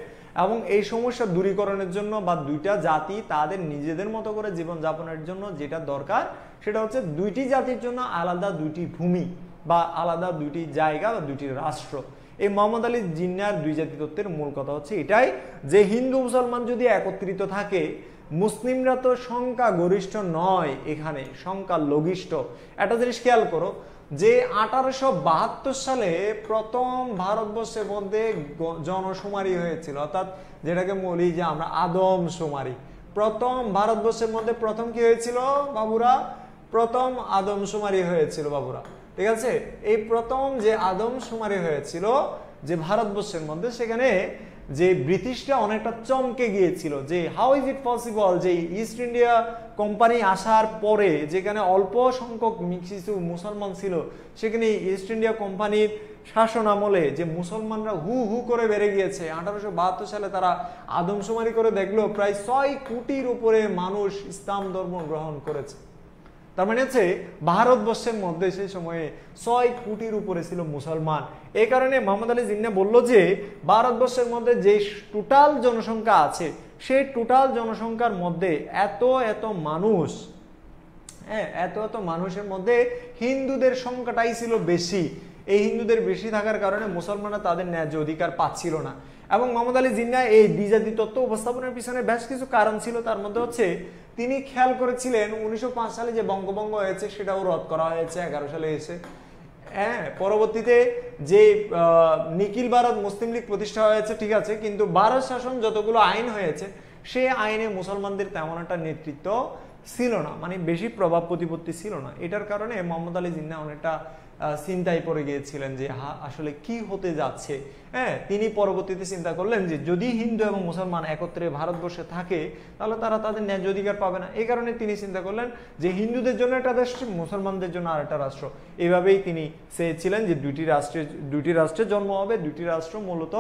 এবং এই সমস্যা দূরীকরণের জন্য বা দুইটা জাতি তাদের নিজেদের মতো করে জীবনযাপনের জন্য যেটা দরকার সেটা হচ্ছে দুইটি জাতির জন্য আলাদা দুইটি ভূমি বা আলাদা দুইটি জায়গা বা দুইটি রাষ্ট্র। এই মোহাম্মদ আলী জিন্নাহর দুই জাতি তত্ত্বের মূল কথা হচ্ছে এটাই, যে হিন্দু মুসলমান যদি একত্রিত থাকে, মুসলিমরা তো সংখ্যাগরিষ্ঠ নয়, এখানে সংখ্যালঘিষ্ঠ। একটা জিনিস খেয়াল করো যে আঠারোশো বাহাত্তর সালে প্রথম ভারতবর্ষের মধ্যে জনশুমারি হয়েছিল, অর্থাৎ যেটাকে বলি যে আমরা আদমশুমারি। প্রথম ভারতবর্ষের মধ্যে প্রথম কি হয়েছিল বাবুরা? প্রথম আদমশুমারি হয়েছিল বাবুরা, ঠিক আছে। এই প্রথম যে আদমশুমারি হয়েছিল যে ভারতবর্ষের মধ্যে, সেখানে যে ব্রিটিশরা অনেকটা চমকে গিয়েছিল যে হাউ ইজ ইট পসিবল, যে ইস্ট ইন্ডিয়া কোম্পানি আসার পরে যেখানে অল্প সংখ্যক কিছু মুসলমান ছিল, সেখানে ইস্ট ইন্ডিয়া কোম্পানির শাসন আমলে যে মুসলমানরা হু হু করে বেড়ে গিয়েছে। আঠারোশো বাহাত্তর সালে তারা আদমশুমারি করে দেখলো প্রায় ছয় কোটির উপরে মানুষ ইসলাম ধর্ম গ্রহণ করেছে। তার মানে হচ্ছে ভারতবর্ষের মধ্যে সেই সময়ে ছয় কোটির উপরে ছিল মুসলমান। এই কারণে মোহাম্মদ আলী জিন্নাহ বলল যে ভারতবর্ষের মধ্যে যে টোটাল জনসংখ্যা আছে সেই টোটাল জনসংখ্যার মধ্যে এত এত মানুষ, হ্যাঁ এত এত মানুষের মধ্যে হিন্দুদের সংখ্যাটাই ছিল বেশি। এই হিন্দুদের বেশি থাকার কারণে মুসলমানরা তাদের ন্যায্য অধিকার পাচ্ছিল না। এবং মোহাম্মদ আলী জিন্নাহ এই দ্বিজাতি তত্ত্ব উপস্থাপনের পিছনে বেশ কিছু কারণ ছিল, তার মধ্যে হচ্ছে তিনি খেয়াল করেছিলেন উনিশশো পাঁচ সালে যে বঙ্গভঙ্গ হয়েছে সেটাও রদ করা হয়েছে এগারো সালে এসে। হ্যাঁ পরবর্তীতে যে নিখিল ভারত মুসলিম লীগ প্রতিষ্ঠা হয়েছে, ঠিক আছে, কিন্তু ভারত শাসন যতগুলো আইন হয়েছে সে আইনে মুসলমানদের তেমন একটা নেতৃত্ব ছিল না, মানে বেশি প্রভাব প্রতিপত্তি ছিল না। এটার কারণে মোহাম্মদ আলী জিন্নাহ অনেকটা চিন্তায় পড়ে গিয়েছিলেন যে হা আসলে কি হতে যাচ্ছে। হ্যাঁ তিনি পরবর্তীতে চিন্তা করলেন যে যদি হিন্দু এবং মুসলমান একত্রে ভারতবর্ষে থাকে তাহলে তারা তাদের ন্যায্য অধিকার পাবে না। এই কারণে তিনি চিন্তা করলেন যে হিন্দুদের জন্য একটা রাষ্ট্র, মুসলমানদের জন্য আর একটা রাষ্ট্র। এভাবেই তিনি চেয়েছিলেন যে দুইটি রাষ্ট্রের দুইটি রাষ্ট্রের জন্ম হবে, দুইটি রাষ্ট্র মূলত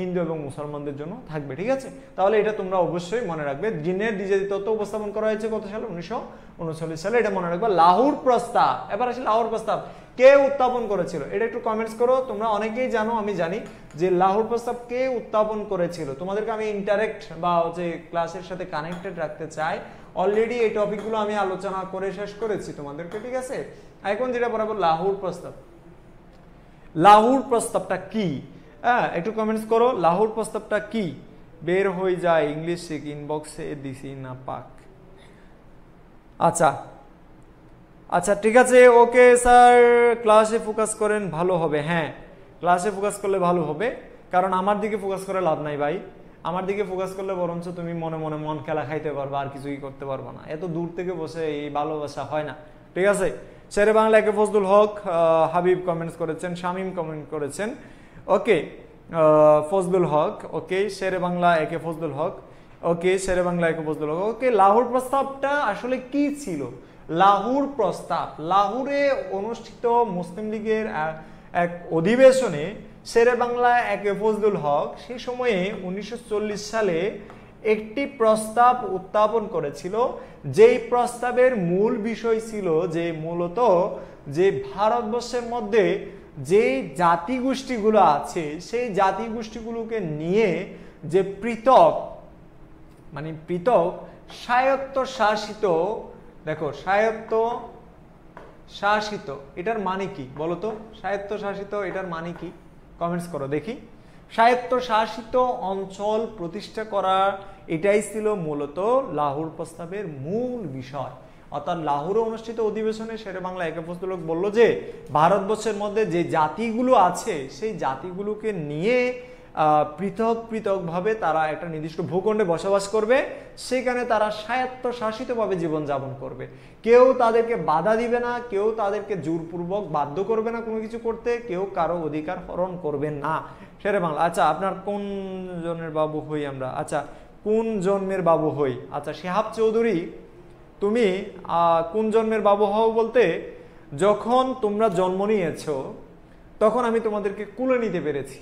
হিন্দু এবং মুসলমানদের জন্য থাকবে, ঠিক আছে। তাহলে এটা তোমরা অবশ্যই মনে রাখবে। জিন্নাহের দ্বিজাতি তত্ত্ব উপস্থাপন করা হয়েছে কত সালে? উনিশশো উনচল্লিশ সালে, এটা মনে রাখবে। লাহোর প্রস্তাব, এবার আসলে লাহোর প্রস্তাব কে উত্থাপন করেছিল এটা একটু কমেন্টস করো। তোমরা অনেকেই জানো, আমি জানি যে লাহোর প্রস্তাব কে উত্থাপন করেছিল। তোমাদেরকে আমি ইন্টারেক্ট বা যে ক্লাসের সাথে কানেক্টেড রাখতে চাই। অলরেডি এই টপিকগুলো আমি আলোচনা করে শেষ করেছি তোমাদেরকে, ঠিক আছে। এখন যেটা বলবো লাহোর প্রস্তাব, লাহোর প্রস্তাবটা কি? হ্যাঁ একটু কমেন্টস করো লাহোর প্রস্তাবটা কি। বের হয়ে যায় ইংলিশ ইনবক্সে দিছি না পাক। আচ্ছা আচ্ছা ঠিক আছে, ওকে স্যার ক্লাসে ফোকাস করেন ভালো হবে। হ্যাঁ ক্লাসে ফোকাস করলে ভালো হবে, কারণ আমার দিকে ফোকাস করে লাভ নাই ভাই। আমার দিকে ফোকাস করলে বরঞ্চ তুমি মনে মনে মন খেলা খাইতে পারবা, আর কিছুই করতে পারবা না। এত দূর থেকে বসে এই ভালোবাসা হয় না, ঠিক আছে। শেরে বাংলা একে ফজলুল হক, হাবিব কমেন্টস করেছেন, শামীম কমেন্ট করেছেন, ওকে ফজলুল হক, ওকে শেরে বাংলা একে ফজলুল হক, ওকে শেরে বাংলা একে ফজলুল হক। ওকে লাহোর প্রস্তাবটা আসলে কি ছিল? লাহোর প্রস্তাব, লাহোরে অনুষ্ঠিত মুসলিম লীগের এক অধিবেশনে শেরে বাংলা একে ফজলুল হক সেই সময়ে উনিশশো চল্লিশ সালে একটি প্রস্তাব উত্থাপন করেছিল, যেই প্রস্তাবের মূল বিষয় ছিল যে মূলত যে ভারতবর্ষের মধ্যে যে জাতিগোষ্ঠীগুলো আছে সেই জাতিগোষ্ঠীগুলোকে নিয়ে যে পৃথক মানে পৃথক স্বায়ত্তশাসিত, দেখো স্বায়ত্ত শাসিত এটার মানে কি বলতো? স্বায়ত্তশাসিত এটার মানে কি? কমেন্টস করো দেখি। স্বায়ত্তশাসিত অঞ্চল প্রতিষ্ঠা করা এটাই ছিল মূলত লাহোর প্রস্তাবের মূল বিষয়। অর্থাৎ লাহোরে অনুষ্ঠিত অধিবেশনে শেরে বাংলা একে ভদ্রলোক বলল যে ভারতবর্ষের মধ্যে যে জাতিগুলো আছে সেই জাতিগুলোকে নিয়ে পৃথক পৃথকভাবে তারা একটা নির্দিষ্ট ভূখণ্ডে বসবাস করবে, সেখানে তারা স্বায়ত্তশাসিতভাবে জীবনযাপন করবে, কেউ তাদেরকে বাধা দিবে না, কেউ তাদেরকে জোরপূর্বক বাধ্য করবে না কোনো কিছু করতে, কেউ কারো অধিকার হরণ করবে না। শেরে বাংলা, আচ্ছা আপনার কোন জন্মের বাবু হই আমরা? আচ্ছা কোন জন্মের বাবু হই? আচ্ছা শিহাব চৌধুরী তুমি কোন জন্মের বাবু হও? বলতে যখন তোমরা জন্ম নিয়েছ তখন আমি তোমাদেরকে কুলে নিতে পেরেছি।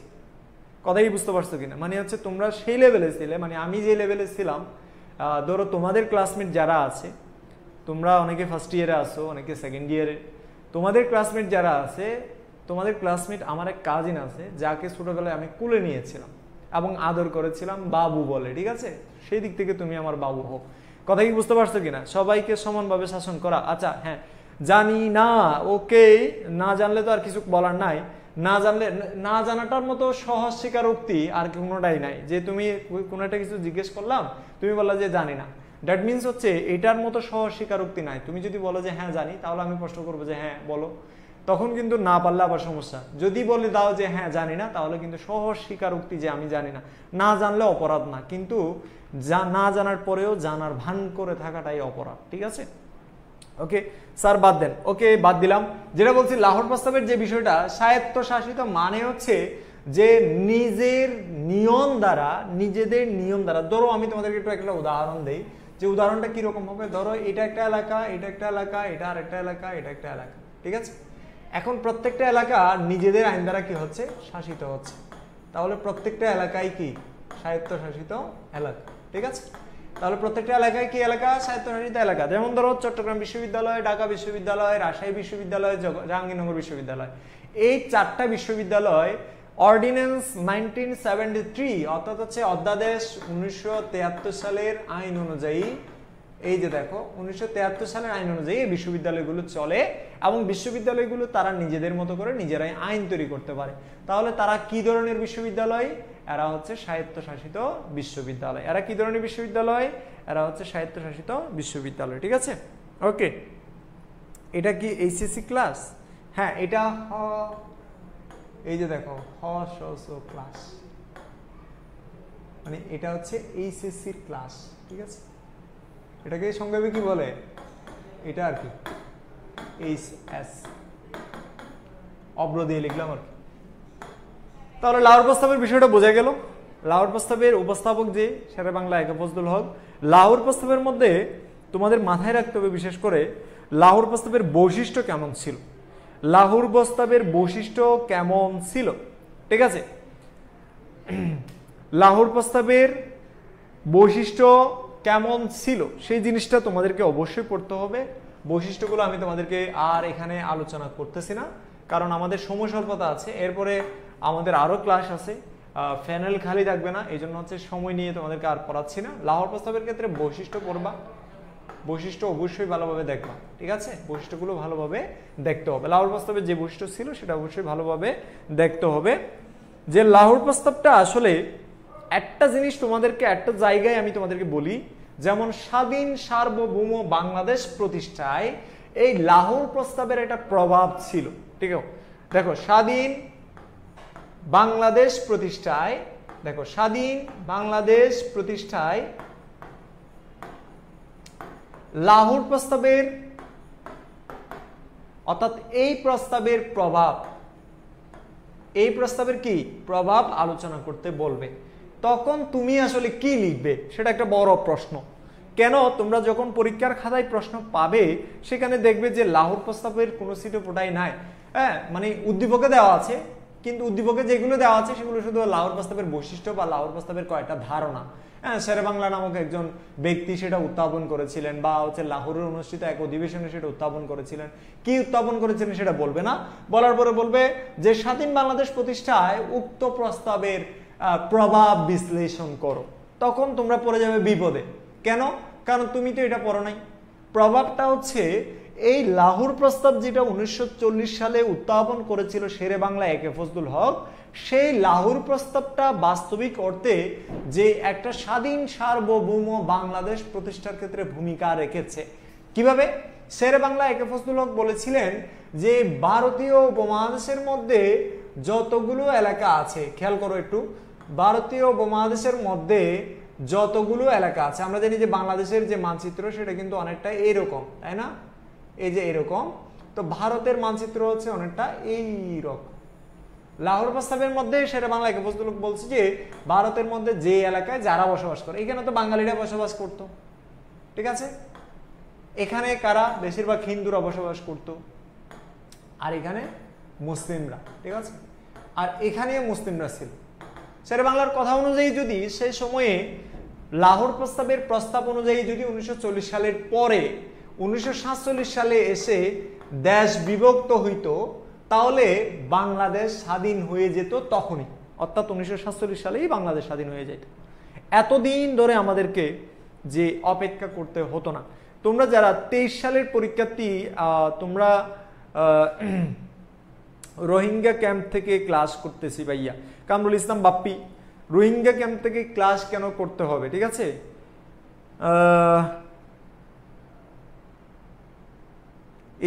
কথাই বুঝতে পারছো কিনা? মানে হচ্ছে তোমরা সেই লেভেলে ছিলে, মানে আমি যে লেভেলে ছিলাম, ধরো তোমাদের ক্লাসমেট যারা আছে, তোমরা অনেকে ফার্স্ট ইয়ারে আসো, অনেকে সেকেন্ড ইয়ারে, তোমাদের ক্লাসমেট যারা আছে, তোমাদের ক্লাসমেট আমার এক কাজিন আছে যাকে ছোটোবেলায় আমি কুলে নিয়েছিলাম এবং আদর করেছিলাম বাবু বলে, ঠিক আছে? সেই দিক থেকে তুমি আমার বাবু হও। কথা কি বুঝতে পারছো কিনা? সবাইকে সমানভাবে শাসন করা। আচ্ছা হ্যাঁ, জানি না, ওকে, না জানলে তো আর কিছু বলার নাই, না জানলে না জানাটার মতো সহজ স্বীকারোক্তি আর কোনোটাই নাই। যে তুমি কোনো একটা কিছু জিজ্ঞেস করলাম, তুমি বললা যে জানি না, দ্যাট মিনস হচ্ছে এটার মতো সহজ স্বীকারোক্তি নাই। তুমি যদি বলো যে হ্যাঁ জানি, তাহলে আমি প্রশ্ন করবো যে হ্যাঁ বলো, তখন কিন্তু না পারলে আবার সমস্যা। যদি বলে দাও যে হ্যাঁ জানি না, তাহলে কিন্তু সহজ স্বীকারোক্তি যে আমি জানি না, না জানলে অপরাধ না, কিন্তু যা না জানার পরেও জানার ভান করে থাকাটাই অপরাধ, ঠিক আছে? ওকে স্যার বাদ দেন, ওকে বাদ দিলাম। যেটা বলছি লাহোর প্রস্তাবের যে বিষয়টা, স্বায়ত্তশাসিত মানে হচ্ছে যে নিজের নিয়ম দ্বারা, নিজেদের নিয়ম দ্বারা, ধরো আমি তোমাদেরকে একটু একটা উদাহরণ দেই, যে উদাহরণটা কীরকম হবে, ধরো এটা একটা এলাকা, এটা একটা এলাকা, এটা আর একটা এলাকা, এটা একটা এলাকা, ঠিক আছে? এখন প্রত্যেকটা এলাকা নিজেদের আইন দ্বারা কি হচ্ছে? শাসিত হচ্ছে। তাহলে প্রত্যেকটা এলাকায় কি স্বায়ত্তশাসিত এলাকা, ঠিক আছে? তাহলে প্রত্যেকটা এলাকায় কি এলাকা? স্বায়ত্তশাসিত এলাকা। যেমন ধরো চট্টগ্রাম বিশ্ববিদ্যালয়, ঢাকা বিশ্ববিদ্যালয়, রাজশাহী বিশ্ববিদ্যালয়, জাহাঙ্গীরনগর বিশ্ববিদ্যালয়, এই চারটা বিশ্ববিদ্যালয় অর্ডিন্যান্স নাইনটিন সেভেন্টি থ্রি অর্থাৎ হচ্ছে অধ্যাদেশ উনিশশো তেয়াত্তর সালের আইন অনুযায়ী, এই যে দেখো উনিশশো তেয়াত্তর সালের আইন অনুযায়ী এই বিশ্ববিদ্যালয়গুলো চলে, এবং বিশ্ববিদ্যালয়গুলো তারা নিজেদের মতো করে নিজেরাই আইন তৈরি করতে পারে। তাহলে তারা কি ধরনের বিশ্ববিদ্যালয়? এরা হচ্ছে স্বায়ত্তশাসিত বিশ্ববিদ্যালয়। এরা কি ধরনের বিশ্ববিদ্যালয়? এরা হচ্ছে স্বায়ত্তশাসিত বিশ্ববিদ্যালয়, ঠিক আছে? ওকে, এটা কি এইচএসসি ক্লাস? হ্যাঁ, এটা হ, এই যে দেখো হ স স ক্লাস, মানে এটা হচ্ছে এইচএসসির ক্লাস, ঠিক আছে? এটাকে সংক্ষেপে কি বলে? এটা আর কি এইচ এস অব্র দিয়ে লিখলাম আর কি। তাহলে লাহোর প্রস্তাবের বিষয়টা বোঝা গেল। লাহোর প্রস্তাবের উপস্থাপক যে শেরে বাংলা একে ফজলুল হক, লাহোর প্রস্তাবের মধ্যে তোমাদের মাথায় রাখতে হবে বিশেষ করে লাহোর প্রস্তাবের বৈশিষ্ট্য কেমন ছিল, লাহোর প্রস্তাবের বৈশিষ্ট্য কেমন ছিল, ঠিক আছে? লাহোর প্রস্তাবের বৈশিষ্ট্য কেমন ছিল সেই জিনিসটা তোমাদেরকে অবশ্যই পড়তে হবে। বৈশিষ্ট্যগুলো আমি তোমাদেরকে আর এখানে আলোচনা করতেছি না, কারণ আমাদের সময় স্বল্পতা আছে, এরপরে আমাদের আরও ক্লাস আছে, প্যানেল খালি থাকবে না, এই জন্য হচ্ছে সময় নিয়ে তোমাদেরকে আর পড়াচ্ছি না। লাহোর প্রস্তাবের ক্ষেত্রে বৈশিষ্ট্য পড়বা, বৈশিষ্ট্য অবশ্যই ভালোভাবে দেখবা, ঠিক আছে? বৈশিষ্ট্যগুলো ভালোভাবে দেখতে হবে, লাহোর প্রস্তাবের যে বৈশিষ্ট্য ছিল সেটা অবশ্যই ভালোভাবে দেখতে হবে। যে লাহোর প্রস্তাবটা আসলে একটা জিনিস তোমাদেরকে একটা জায়গায় আমি তোমাদেরকে বলি, যেমন স্বাধীন সার্বভৌম বাংলাদেশ প্রতিষ্ঠায় এই লাহোর প্রস্তাবের একটা প্রভাব ছিল, ঠিক আছে? দেখো স্বাধীন বাংলাদেশ প্রতিষ্ঠায়, দেখো স্বাধীন বাংলাদেশ প্রতিষ্ঠায় লাহোর প্রস্তাবের অর্থাৎ এই প্রস্তাবের প্রভাব, এই প্রস্তাবের কি প্রভাব আলোচনা করতে বলবে, তখন তুমি আসলে কি লিখবে সেটা একটা বড় প্রশ্ন। কেন তোমরা যখন পরীক্ষার খাতায় প্রশ্ন পাবে সেখানে দেখবে যে লাহোর প্রস্তাবের কোনো সিটে পোটাই নাই, হ্যাঁ মানে উদ্দীপকে দেওয়া আছে কিন্তু উদ্দীপকে যেগুলো দেওয়া আছে সেগুলো শুধু লাহোর প্রস্তাবের বৈশিষ্ট্য বা লাহোর প্রস্তাবের কয়টা ধারণা। হ্যাঁ, শেরেবাংলা নামক একজন ব্যক্তি সেটা উত্থাপন করেছিলেন বা হচ্ছে লাহোরে অনুষ্ঠিত এক অধিবেশনে সেটা উত্থাপন করেছিলেন। কি উত্থাপন করেছিলেন সেটা বলবে না, বলার পরে বলবে যে স্বাধীন বাংলাদেশ প্রতিষ্ঠায় উক্ত প্রস্তাবের প্রভাব বিশ্লেষণ করো। তখন তোমরা পড়ে যাবে বিপদে। কেন? কারণ তুমি তো এটা পড়ো নাই। প্রভাবটা হচ্ছে এই লাহোর প্রস্তাব যেটা উনিশশো চল্লিশ সালে উত্থাপন করেছিল শেরে বাংলা একে ফজলুল হক, সেই লাহোর প্রস্তাবটা বাস্তবিক অর্থে যে একটা স্বাধীন সার্বভৌম বাংলাদেশ প্রতিষ্ঠার ক্ষেত্রে ভূমিকা রেখেছে। কিভাবে? শেরে বাংলা একে ফজলুল হক বলেছিলেন যে ভারতীয় উপমহাদেশের মধ্যে যতগুলো এলাকা আছে, খেয়াল করো একটু, ভারতীয় উপমহাদেশের মধ্যে যতগুলো এলাকা আছে, আমরা জানি যে বাংলাদেশের যে মানচিত্র সেটা কিন্তু অনেকটা এইরকম, তাই না? এই যে এরকম। তো ভারতের মানচিত্র হচ্ছে অনেকটা এইরকম। লাহোর প্রস্তাবের মধ্যে সেটা বাংলা একে ফজলুল হক বলছে যে ভারতের মধ্যে যে এলাকায় যারা বসবাস করে, এখানে তো বাঙালিরা বসবাস করত, ঠিক আছে, এখানে কারা? বেশিরভাগ হিন্দুরা বসবাস করত, আর এখানে মুসলিমরা, ঠিক আছে, আর এখানে মুসলিমরা ছিল। শেরে বাংলার কথা অনুযায়ী যদি সেই সময়ে লাহোর প্রস্তাবের প্রস্তাব অনুযায়ী যদি উনিশশো চল্লিশ সালের পরে উনিশশো সাতচল্লিশ সালে এসে দেশ বিভক্ত হইত, তাহলে বাংলাদেশ স্বাধীন হয়ে যেত তখনই, অর্থাৎ উনিশশো সাতচল্লিশ সালেই বাংলাদেশ স্বাধীন হয়ে যেত। এতদিন ধরে আমাদেরকে যে অপেক্ষা করতে হতো না। তোমরা যারা তেইশ সালের পরীক্ষার্থী, তোমরা রোহিঙ্গা ক্যাম্প থেকে ক্লাস করতেছি ভাইয়া কামরুল ইসলাম বাপ্পি, রোহিঙ্গা ক্যাম্প থেকে ক্লাস কেন করতে হবে? ঠিক আছে,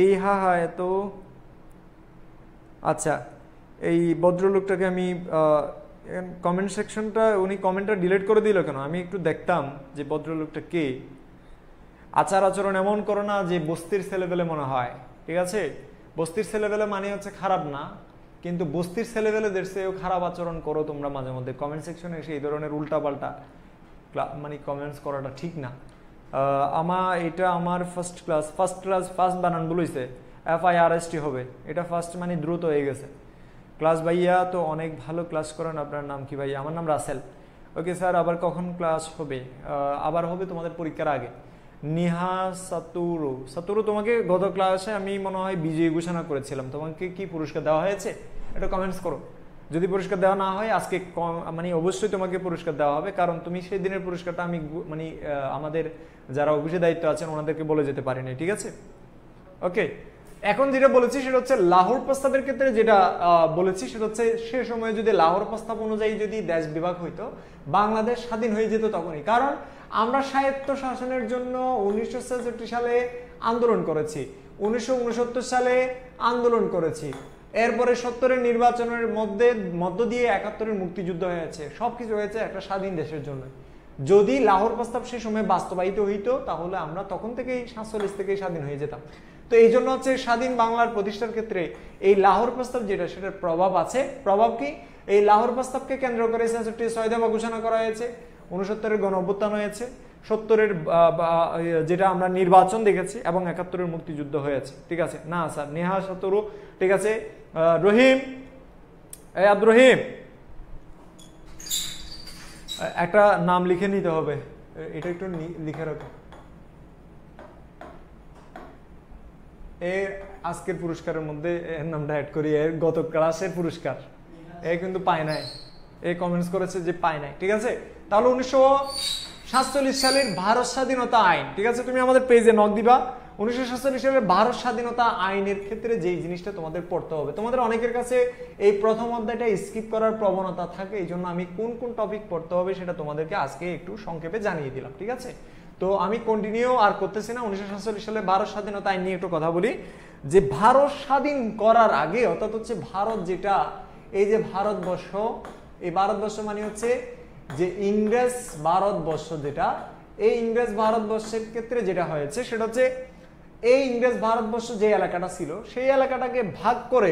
এই হা হা এত আচ্ছা, এই ভদ্রলোকটাকে আমি কমেন্ট সেকশনটা, উনি কমেন্টটা ডিলিট করে দিল কেন? আমি একটু দেখতাম যে ভদ্রলোকটা কে। আচার আচরণ এমন করো না যে বস্তির ছেলেবেলে মনে হয়, ঠিক আছে, বস্তির ছেলেবেলে মানে হচ্ছে খারাপ না, কিন্তু বস্তির ছেলেবেলেদের চেয়েও খারাপ আচরণ করো তোমরা মাঝে মধ্যে। কমেন্ট সেকশনে এসে এই ধরনের উল্টাপাল্টা মানে কমেন্টস করাটা ঠিক না। আমার এটা আমার first class, first class first বানান বলেছে, F I R S T হবে, এটা ফার্স্ট মানে দ্রুত হয়ে গেছে ক্লাস। ভাইয়া তো অনেক ভালো ক্লাস করেন, আপনার নাম কি ভাইয়া? আমার নাম রাসেল। ওকে স্যার, আবার কখন ক্লাস হবে? আবার হবে তোমাদের পরীক্ষার আগে। নিহা সাতুরু, সাতুরু তোমাকে গত ক্লাসে আমি মনে হয় বিজয়ী ঘোষণা করেছিলাম, তোমাকে কি পুরস্কার দেওয়া হয়েছে? এটা কমেন্টস করো। যদি পুরস্কার দেওয়া না হয় আজকে মানে অবশ্যই তোমাকে পুরস্কার দেওয়া হবে, কারণ তুমি সেই দিনের পুরস্কারটা আমি মানে আমাদের যারা অফিসে দায়িত্ব আছেন ওনাদেরকে বলে যেতে পারিনি, ঠিক আছে? ওকে, এখন যেটা বলেছি সেটা হচ্ছে লাহোর প্রস্তাবের ক্ষেত্রে যেটা বলেছি সেটা হচ্ছে সে সময় যদি লাহোর প্রস্তাব অনুযায়ী যদি দেশ বিভাগ হইতো, বাংলাদেশ স্বাধীন হয়ে যেত তখনই। কারণ আমরা স্বায়ত্ত শাসনের জন্য উনিশশো ছেষট্টি সালে আন্দোলন করেছি, উনিশশো উনসত্তর সালে আন্দোলন করেছি, এরপরে সত্তরের নির্বাচনের মধ্যে মধ্য দিয়ে একাত্তরের মুক্তিযুদ্ধ হয়েছে, সবকিছু হয়েছে একটা স্বাধীন দেশের জন্য। যদি লাহোর প্রস্তাব সেই সময় বাস্তবায়িত হইতো তাহলে আমরা তখন থেকেই সাতচল্লিশ থেকেই স্বাধীন হয়ে যেতাম। তো এই জন্য হচ্ছে স্বাধীন বাংলার প্রতিষ্ঠার ক্ষেত্রে এই লাহোর প্রস্তাব যেটা সেটার প্রভাব আছে। প্রভাব কি? এই লাহোর প্রস্তাবকে কেন্দ্র করে ছেষট্টি ছয় দফা ঘোষণা করা হয়েছে, উনসত্তরের গণ অভ্যুত্থান হয়েছে, সত্তরের যেটা আমরা নির্বাচন দেখেছি, এবং একাত্তরের মুক্তিযুদ্ধ হয়েছে, ঠিক আছে? না স্যার, নেহা সতরু, ঠিক আছে। রহিম, এই আব্দুর রহিম, একটা নাম লিখে নিতে হবে, এটা একটু লিখে রাখো। এ আজকের পুরস্কারের মধ্যে এর নামটা অ্যাড করি, এর গত ক্লাসের পুরস্কার, এ কিন্তু পায় নাই, এ কমেন্টস করেছে যে পায় নাই, ঠিক আছে? তাহলে উনিশশো সাতচল্লিশ সালের ভারত স্বাধীনতা আইন, ঠিক আছে, তুমি আমাদের পেজে নক দিবা, উনিশশো সাতচল্লিশ সালের ভারত স্বাধীনতা আইনের ক্ষেত্রে যেই জিনিসটা তোমাদের পড়তে হবে, তোমাদের অনেকের কাছে এই প্রথম অধ্যায়টা স্কিপ করার প্রবণতা থাকে, এই জন্য আমি কোন কোন টপিক পড়তে হবে সেটা তোমাদেরকে আজকে একটু সংক্ষেপে জানিয়ে দিলাম, ঠিক আছে? তো আমি কন্টিনিউ আর করতেছি না। উনিশশো সাতচল্লিশ সালে ভারত স্বাধীনতা আইন নিয়ে একটু কথা বলি, যে ভারত স্বাধীন করার আগে অর্থাৎ হচ্ছে ভারত যেটা এই যে ভারতবর্ষ, এই ভারতবর্ষ মানে হচ্ছে যে ইংরেজ ভারতবর্ষ, যেটা এই ইংরেজ ভারতবর্ষের ক্ষেত্রে যেটা হয়েছে সেটা হচ্ছে এই ইংরেজ ভারতবর্ষ যে এলাকাটা ছিল সেই এলাকাটাকে ভাগ করে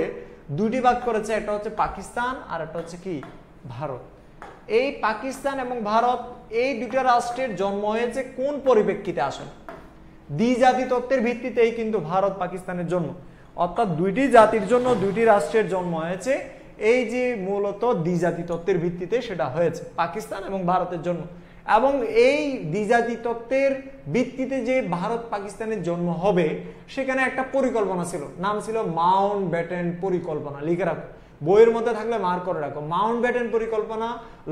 দুটি ভাগ করেছে, একটা হচ্ছে পাকিস্তান আর একটা হচ্ছে কি ভারত। এই পাকিস্তান এবং ভারত এই দুটা রাষ্ট্রের জন্ম হয়েছে কোন পরিপ্রেক্ষিতে? আসলে দ্বিজাতি তত্ত্বের ভিত্তিতেই কিন্তু ভারত পাকিস্তানের জন্ম, অর্থাৎ দুইটি জাতির জন্য দুইটি রাষ্ট্রের জন্ম হয়েছে। मूलत द्विजाति तत्वेर भित्तिते सेटा हयेछे पाकिस्तान एबं भारतेर जन्म एबं एई द्विजाति तत्वेर भित्तिते जे भारत पाकिस्तानेर जन्म होबे सेखाने एकटा परिकल्पना छिलो नाम छिलो माउंटबेटन परिकल्पना लिखे राखो বইয়ের মধ্যে থাকলে মার্ক করে রাখো মাউন্টব্যাটেন পরিকল্পনা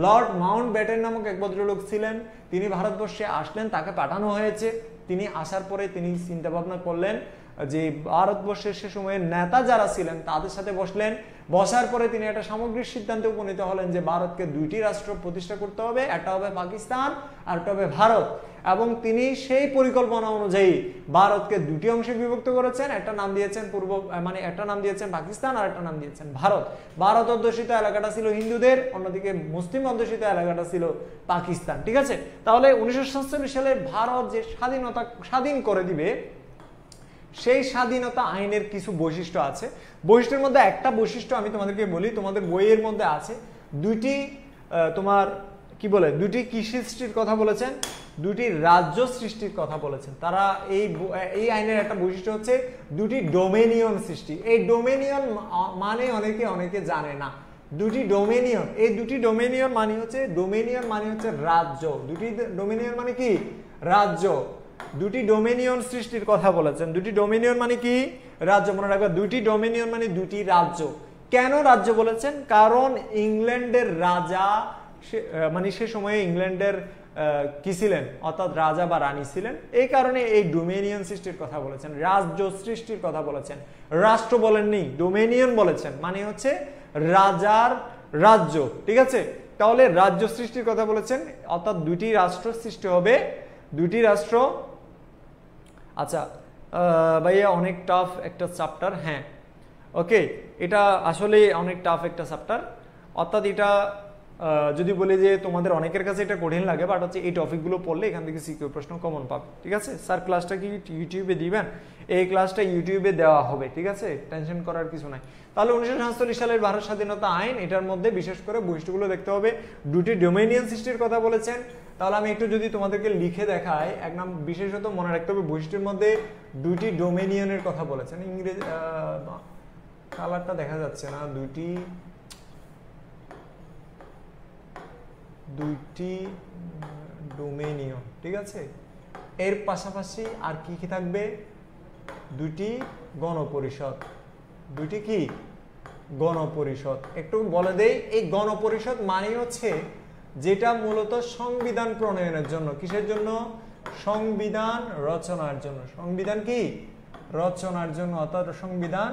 লর্ড মাউন্টব্যাটেন নামক এক ভদ্রলোক ছিলেন তিনি ভারতবর্ষে আসলেন তাকে পাঠানো হয়েছে তিনি আসার পরে তিনি চিন্তা ভাবনা করলেন যে ভারতবর্ষের সেই সময়ে নেতা যারা ছিলেন তাদের সাথে বসলেন বসার পরে তিনি একটা সামগ্রিক সিদ্ধান্তে উপনীত হলেন যে ভারতকে দুইটি রাষ্ট্র প্রতিষ্ঠা করতে হবে একটা হবে পাকিস্তান আর একটা হবে ভারত এবং তিনি সেই পরিকল্পনা অনুযায়ী ভারতকে দুটি অংশে বিভক্ত করেছেন একটা নাম দিয়েছেন পূর্ব মানে একটা নাম দিয়েছেন পাকিস্তান আর একটা নাম দিয়েছেন ভারত ভারত অধ্যুষিত এলাকাটা ছিল হিন্দুদের অন্যদিকে মুসলিম অধ্যুষিত এলাকাটা ছিল পাকিস্তান ঠিক আছে তাহলে উনিশশো সাতচল্লিশ সালে ভারত যে স্বাধীনতা স্বাধীন করে দিবে সেই স্বাধীনতা আইনের কিছু বৈশিষ্ট্য আছে বৈশিষ্ট্যের মধ্যে একটা বৈশিষ্ট্য আমি তোমাদেরকে বলি তোমাদের বইয়ের মধ্যে আছে দুইটি তোমার কি বলে দুইটি কৃষি সৃষ্টির কথা বলেছেন দুইটি রাজ্য সৃষ্টির কথা বলেছেন তারা এই এই আইনের একটা বৈশিষ্ট্য হচ্ছে দুইটি ডোমেনিয়ন সৃষ্টি এই ডোমেনিয়ন মানে অনেকে অনেকে জানে না দুটি ডোমেনিয়ন এই দুটি ডোমেনিয়ন মানে হচ্ছে ডোমেনিয়ন মানে হচ্ছে রাজ্য দুটি ডোমেনিয়ন মানে কি রাজ্য দুটি ডোমেনিয়ন সৃষ্টির কথা বলেছেন দুটি ডোমেনিয়ন মানে কি রাজ্য মনে রাখবা দুটি ডোমেনিয়ন মানে দুটি রাজ্য কেন রাজ্য বলেছেন কারণ ইংল্যান্ডের রাজা মানে সেই সময়ে ইংল্যান্ডের কি ছিলেন অর্থাৎ রাজা বা রানী ছিলেন এই কারণে এই ডোমেনিয়ন সৃষ্টির কথা বলেছেন রাজ্য সৃষ্টির কথা বলেছেন রাষ্ট্র বলেননি ডোমেনিয়ন বলেছেন মানে হচ্ছে রাজার রাজ্য ঠিক আছে তাহলে রাজ্য সৃষ্টির কথা বলেছেন অর্থাৎ দুটি রাষ্ট্র সৃষ্টি হবে দুটি রাষ্ট্র আচ্ছা ভাইয়া অনেক টাফ একটা চ্যাপ্টার হ্যাঁ ওকে এটা আসলে অনেক টাফ একটা চ্যাপ্টার অর্থাৎ এটা যদি বলি যে তোমাদের অনেকের কাছে এটা কঠিন লাগে বাট হচ্ছে এই টপিকগুলো পড়লে এখান থেকে সিকিউ প্রশ্ন কমন পাবে ঠিক আছে স্যার ক্লাসটা কি ইউটিউবে দিবেন এই ক্লাসটা ইউটিউবে দেওয়া হবে ঠিক আছে টেনশন করার কিছু নাই তাহলে উনিশশো সাতচল্লিশ সালের ভারত স্বাধীনতা আইন এটার মধ্যে বিশেষ করে বৈশিষ্ট্যগুলো দেখতে হবে দুটি ডোমেনিয়ান সৃষ্টির কথা বলেছেন তাহলে আমি একটু যদি তোমাদেরকে লিখে দেখাই এক নাম বিশেষত মনে রাখতে হবে বৈশিষ্ট্যের মধ্যে দুটি ডোমেনিয়নের কথা বলেছেন ইংরেজি কালারটা দেখা যাচ্ছে না দুটি দুইটি ডোমেনিয়ন ঠিক আছে এর পাশাপাশি আর কি কি থাকবে দুইটি গণপরিষদ দুইটি কি গণপরিষদ একটু বলে দেই এই গণপরিষদ মানে হচ্ছে যেটা মূলত সংবিধান প্রণয়নের জন্য কিসের জন্য সংবিধান রচনার জন্য সংবিধান কি রচনার জন্য অর্থাৎ সংবিধান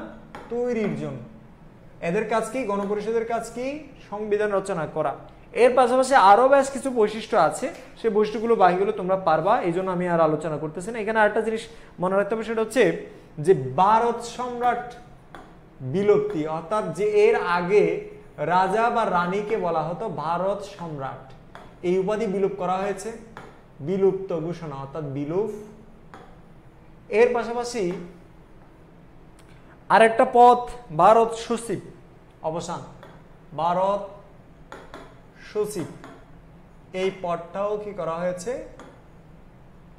তৈরির জন্য এদের কাজ কি গণপরিষদের কাজ কি সংবিধান রচনা করা এর পাশাপাশি আরো বেশ কিছু বৈশিষ্ট্য আছে সেই বৈশিষ্ট্যগুলো বাকিগুলো তোমরা পারবা এইজন্য আমি আর আলোচনা করতেছি না এখানে আরেকটা জিনিস মনে রাখতে হবে সেটা হচ্ছে যে ভারত সম্রাট বিলুপ্তি অর্থাৎ যে এর আগে রাজা বা রানীকে বলা হতো ভারত সম্রাট এই উপাধি বিলুপ করা হয়েছে বিলুপ্ত ঘোষণা অর্থাৎ বিলুপ এর পাশাপাশি আরেকটা পথ ভারত সচিব অবসান ভারত সচিব এই পদটাও কি করা হয়েছে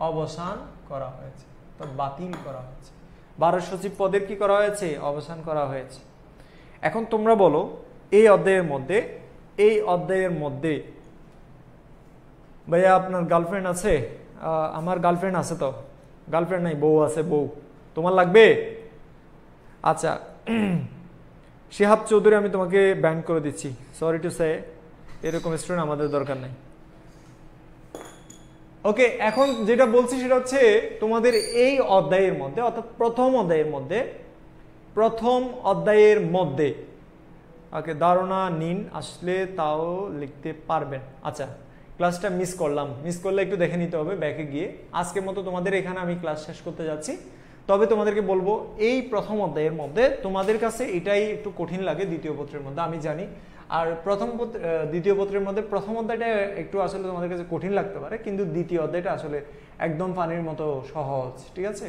অবসান করা হয়েছে তো বাতিল করা হয়েছে ভারত সচিব পদের কি করা হয়েছে অবসান করা হয়েছে এখন তোমরা বলো এই অধ্যায়ের মধ্যে এই অধ্যায়ের মধ্যে ভাইয়া আপনার গার্লফ্রেন্ড আছে আমার গার্লফ্রেন্ড আছে তো গার্লফ্রেন্ড নাই বউ আছে বউ তোমার লাগবে আচ্ছা শিহাব চৌধুরী আমি তোমাকে ব্যান করে দিচ্ছি সরি টু সে এরকম স্টুডেন্ট আমাদের দরকার নাই ওকে এখন যেটা বলছি সেটা হচ্ছে তোমাদের এই অধ্যায়ের মধ্যে অর্থাৎ প্রথম অধ্যায়ের মধ্যে প্রথম অধ্যায়ের মধ্যে ওকে ধারণা নিন আসলে তাও লিখতে পারবেন আচ্ছা ক্লাসটা মিস করলাম মিস করলে একটু দেখে নিতে হবে ব্যাকে গিয়ে আজকের মতো তোমাদের এখানে আমি ক্লাস শেষ করতে যাচ্ছি তবে তোমাদেরকে বলবো এই প্রথম অধ্যায়ের মধ্যে তোমাদের কাছে এটাই একটু কঠিন লাগে দ্বিতীয় পত্রের মধ্যে আমি জানি আর প্রথম দ্বিতীয় পত্রের মধ্যে প্রথম অধ্যায়টা একটু আসলে তোমাদের কাছে কঠিন লাগতে পারে কিন্তু দ্বিতীয় অধ্যায়টা আসলে একদম পানির মতো সহজ ঠিক আছে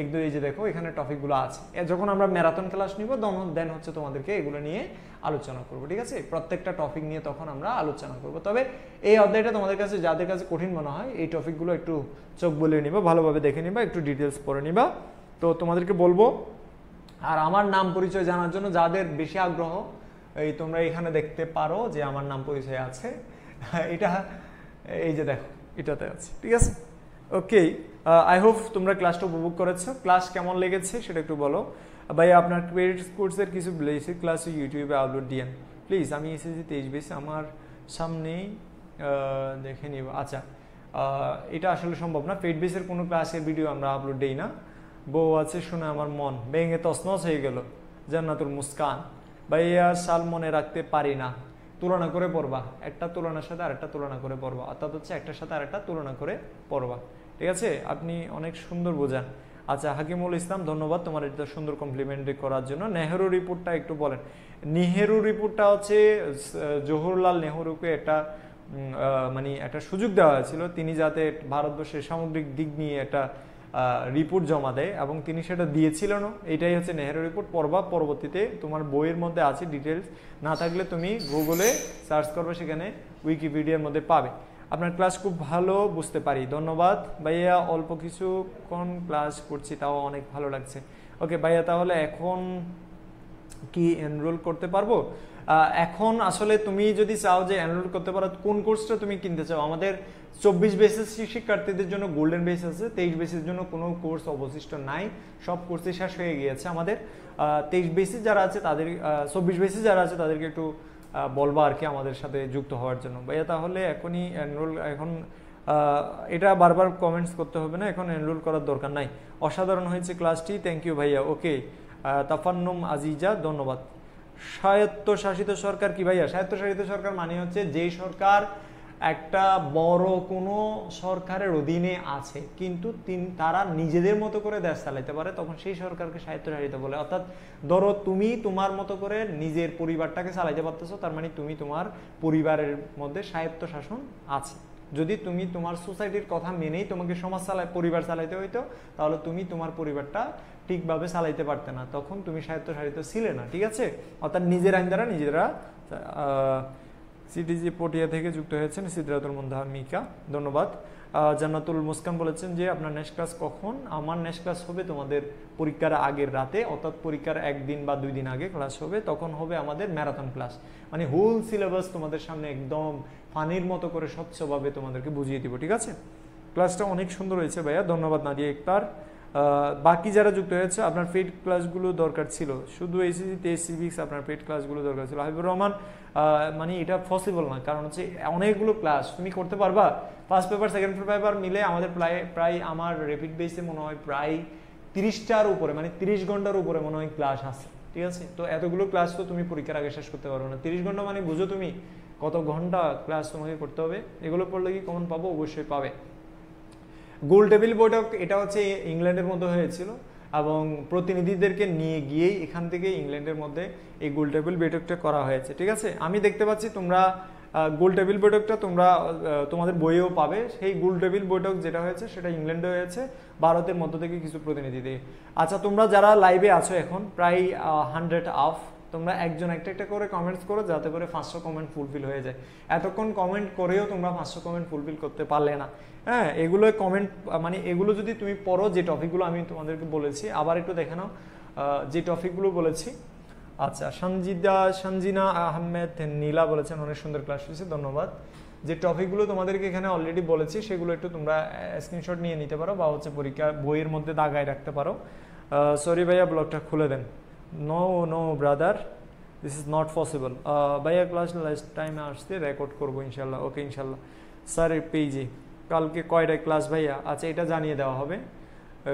একদম এই যে দেখো এখানে টপিকগুলো আছে যখন আমরা ম্যারাথন ক্লাস নিব দেন হচ্ছে তোমাদেরকে এগুলো নিয়ে আলোচনা করব ঠিক আছে প্রত্যেকটা টপিক নিয়ে তখন আমরা আলোচনা করব তবে এই অধ্যায়টা তোমাদের কাছে যাদের কাছে কঠিন মনে হয় এই টপিকগুলো একটু চোখ বলে নিবা ভালোভাবে দেখে নিবা একটু ডিটেলস পড়ে নিবা তো তোমাদেরকে বলবো আর আমার নাম পরিচয় জানার জন্য যাদের বেশি আগ্রহ তোমরা এখানে দেখতে পারো যে আমার নাম পরিচয় আছে, এটা এই যে দেখো এটাতে আছে, ঠিক আছে। ওকে, আই হোপ তোমরা ক্লাসটা উপভোগ করেছো। ক্লাস কেমন লেগেছে সেটা একটু বলো। ভাই আপনার ক্রেডিট কোর্সের কিছু বেসিক ক্লাস ইউটিউবে আপলোড দিয়েন প্লিজ। আমি এসএসসি তেইশ বেসে আমার সামনেই দেখে নিব। আচ্ছা, এটা আসলে সম্ভব না, পেড বেসের কোনো ক্লাসের ভিডিও আমরা আপলোড দিই না। বউ আছে শুনে আমার মন ভেঙে তছনছ হয়ে গেল। জান্নাতুল মুস্কান ভাইয়া, সাল মনে রাখতে পারি না, তুলনা করে পড়বা, একটা তুলনার সাথে আরেকটা তুলনা করে পড়বা, অর্থাৎ হচ্ছে একটার সাথে আরেকটা তুলনা করে পড়বা, ঠিক আছে। আপনি অনেক সুন্দর বোঝান। আচ্ছা হাকিমুল ইসলাম, ধন্যবাদ তোমার এটা সুন্দর কমপ্লিমেন্ট করার জন্য। নেহেরু রিপোর্টটা একটু বলেন। নেহেরু রিপোর্টটা হচ্ছে জওহরলাল নেহরুকে একটা মানে একটা সুযোগ দেওয়া হয়েছিল তিনি যাতে ভারতবর্ষের সামগ্রিক দিক নিয়ে একটা রিপোর্ট জমা দেয়, এবং তিনি সেটা দিয়েছিলেন। এটাই হচ্ছে নেহেরু রিপোর্ট। পড়বা, পরবর্তীতে তোমার বইয়ের মধ্যে আছে ডিটেলস, না থাকলে তুমি গুগলে সার্চ করবে, সেখানে উইকিপিডিয়ার মধ্যে পাবে। আপনার ক্লাস খুব ভালো বুঝতে পারি, ধন্যবাদ ভাইয়া। অল্প কিছু কোন ক্লাস করছি তাও অনেক ভালো লাগছে। ওকে ভাইয়া, তাহলে এখন কি এনরোল করতে পারবো? এখন আসলে তুমি যদি চাও যে এনরোল করতে পারো, কোন কোর্সটা তুমি কিনতে চাও? আমাদের চব্বিশ বেসের শিক্ষার্থীদের জন্য গোল্ডেন বেস আছে, তেইশ বেসের জন্য কোনো কোর্স অবশিষ্ট নাই, সব কোর্সই শেষ হয়ে গিয়েছে আমাদের। তেইশ বেসে যারা আছে তাদের, চব্বিশ বেসে যারা আছে তাদেরকে একটু বলবা আর কি আমাদের সাথে যুক্ত হওয়ার জন্য। ভাইয়া তাহলে এখনই এনরোল, এখন এটা বারবার কমেন্টস করতে হবে না, এখন এনরোল করার দরকার নাই। অসাধারণ হয়েছে ক্লাসটি, থ্যাংক ইউ ভাইয়া। ওকে, তাফান্নুম আজিজা, ধন্যবাদ। স্বায়ত্তশাসিত সরকার কি ভাইয়া? স্বায়ত্তশাসিত সরকার মানে হচ্ছে যে সরকার একটা বড় কোনো সরকারের অধীনে আছে, কিন্তু তিন তারা নিজেদের মতো করে দেশ চালাইতে পারে, তখন সেই সরকারকে স্বায়ত্তশাসিত বলে। অর্থাৎ ধরো তুমি তোমার মতো করে নিজের পরিবারটাকে চালাইতে পারতেছো, তার মানে তুমি তোমার পরিবারের মধ্যে স্বায়ত্তশাসন আছে। যদি তুমি তোমার সোসাইটির কথা মেনেই তোমাকে সমাজ চালায় পরিবার চালাইতে হইতো, তাহলে তুমি তোমার পরিবারটা ঠিকভাবে চালাইতে পারতে না, তখন তুমি স্বায়ত্তশাসিত ছিলে না, ঠিক আছে। অর্থাৎ নিজের আইন দ্বারা নিজেরা। সিটিজি পটিয়া থেকে যুক্ত হয়েছেন সিদ্ধাতুল মুন্ধা মিকা, ধন্যবাদ। জান্নাতুল মুস্কান বলেছেন যে আপনার নেক্সট ক্লাস কখন? আমার নেক্সট ক্লাস হবে তোমাদের পরীক্ষার আগের রাতে, অর্থাৎ পরীক্ষার একদিন বা দুই দিন আগে ক্লাস হবে। তখন হবে আমাদের ম্যারাথন ক্লাস, মানে হোল সিলেবাস তোমাদের সামনে একদম ফানির মতো করে স্বচ্ছভাবে তোমাদেরকে বুঝিয়ে দিব, ঠিক আছে। ক্লাসটা অনেক সুন্দর হয়েছে ভাইয়া, ধন্যবাদ নাদিয়া ইকতার। বাকি যারা যুক্ত হয়েছে, আপনার পেড ক্লাসগুলো দরকার ছিল, শুধু এসএসসি তেইশ সিভিক্স আপনার পেড ক্লাসগুলো দরকার ছিল। হাবিবুর রহমান, মানে এটা পসিবল না, কারণ হচ্ছে অনেকগুলো ক্লাস তুমি করতে পারবা। ফার্স্ট পেপার সেকেন্ড পেপার মিলে আমাদের প্রায় প্রায় আমার রেপিড বেসে মনে হয় প্রায় তিরিশটার উপরে, মানে তিরিশ ঘন্টার উপরে মনে হয় ক্লাস আছে, ঠিক আছে। তো এতগুলো ক্লাস তো তুমি পরীক্ষার আগে শেষ করতে পারবে না। তিরিশ ঘন্টা মানে বুঝো তুমি কত ঘন্টা ক্লাস তোমাকে করতে হবে। এগুলো পড়লে কি কমন পাবো? অবশ্যই পাবে। গোল টেবিল বৈঠক এটা হচ্ছে ইংল্যান্ডের মধ্যে হয়েছিল, এবং প্রতিনিধিদেরকে নিয়ে গিয়েই এখান থেকে ইংল্যান্ডের মধ্যে এই গোল টেবিল বৈঠকটা করা হয়েছে, ঠিক আছে। আমি দেখতে পাচ্ছি তোমরা গোল টেবিল বৈঠকটা তোমরা তোমাদের বইয়েও পাবে। সেই গোল টেবিল বৈঠক যেটা হয়েছে সেটা ইংল্যান্ডে হয়েছে, ভারতের মধ্য থেকে কিছু প্রতিনিধি দিয়ে। আচ্ছা, তোমরা যারা লাইভে আছো এখন প্রায় হান্ড্রেড আফ, তোমরা একজন একটা একটা করে কমেন্টস করো, যাতে করে পাঁচশো কমেন্ট ফুলফিল হয়ে যায়। এতক্ষণ কমেন্ট করেও তোমরা পাঁচশো কমেন্ট ফুলফিল করতে পারলে না। হ্যাঁ, এগুলো কমেন্ট মানে এগুলো যদি তুমি পড়ো, যে টপিকগুলো আমি তোমাদেরকে বলেছি, আবার একটু দেখে নাও যে টপিকগুলো বলেছি। আচ্ছা, সঞ্জিদা সঞ্জিনা আহমেদ নীলা বলেছেন অনেক সুন্দর ক্লাস হয়েছে, ধন্যবাদ। যে টপিকগুলো তোমাদেরকে এখানে অলরেডি বলেছি সেগুলো একটু তোমরা স্ক্রিনশট নিয়ে নিতে পারো, বা হচ্ছে পরীক্ষা বইয়ের মধ্যে দাগায় রাখতে পারো। সরি ভাইয়া, ব্লগটা খুলে দেন। No no brother, this is not possible. ভাইয়া ক্লাস লাস্ট টাইমে আসতে রেকর্ড করবো ইনশাল্লাহ। ওকে ইনশাল্লাহ। স্যার পেইজি কালকে কয়টায় ক্লাস ভাইয়া? আচ্ছা, এটা জানিয়ে দেওয়া হবে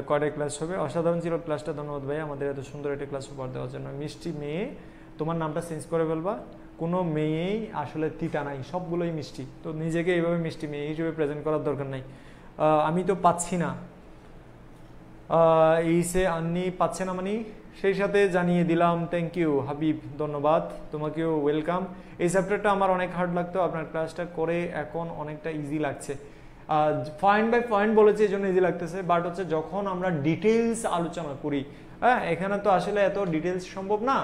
কয়টায় ক্লাস হবে। অসাধারণ ছিল ক্লাসটা, ধন্যবাদ ভাইয়া আমাদের এত সুন্দর একটা ক্লাস উপহার দেওয়ার জন্য। মিষ্টি মেয়ে, তোমার নামটা চেঞ্জ করে ফেলবা। কোনো মেয়েই আসলে তিতা নাই, সবগুলোই মিষ্টি, তো নিজেকে এইভাবে মিষ্টি মেয়ে হিসেবে প্রেজেন্ট করার দরকার নাই। আমি তো পাচ্ছি না, এই সে আন্নি পাচ্ছে না মানে, সেই সাথে জানিয়ে দিলাম। থ্যাংক ইউ হাবিব, ধন্যবাদ তোমাকেও, ওয়েলকাম। এই চ্যাপ্টারটা আমার অনেক হার্ড লাগতো, আপনার ক্লাসটা করে এখন অনেকটা ইজি লাগছে। পয়েন্ট বাই পয়েন্ট বলেছি এই জন্য ইজি লাগতেছে, বাট হচ্ছে যখন আমরা ডিটেলস আলোচনা করি, হ্যাঁ এখানে তো আসলে এত ডিটেলস সম্ভব না।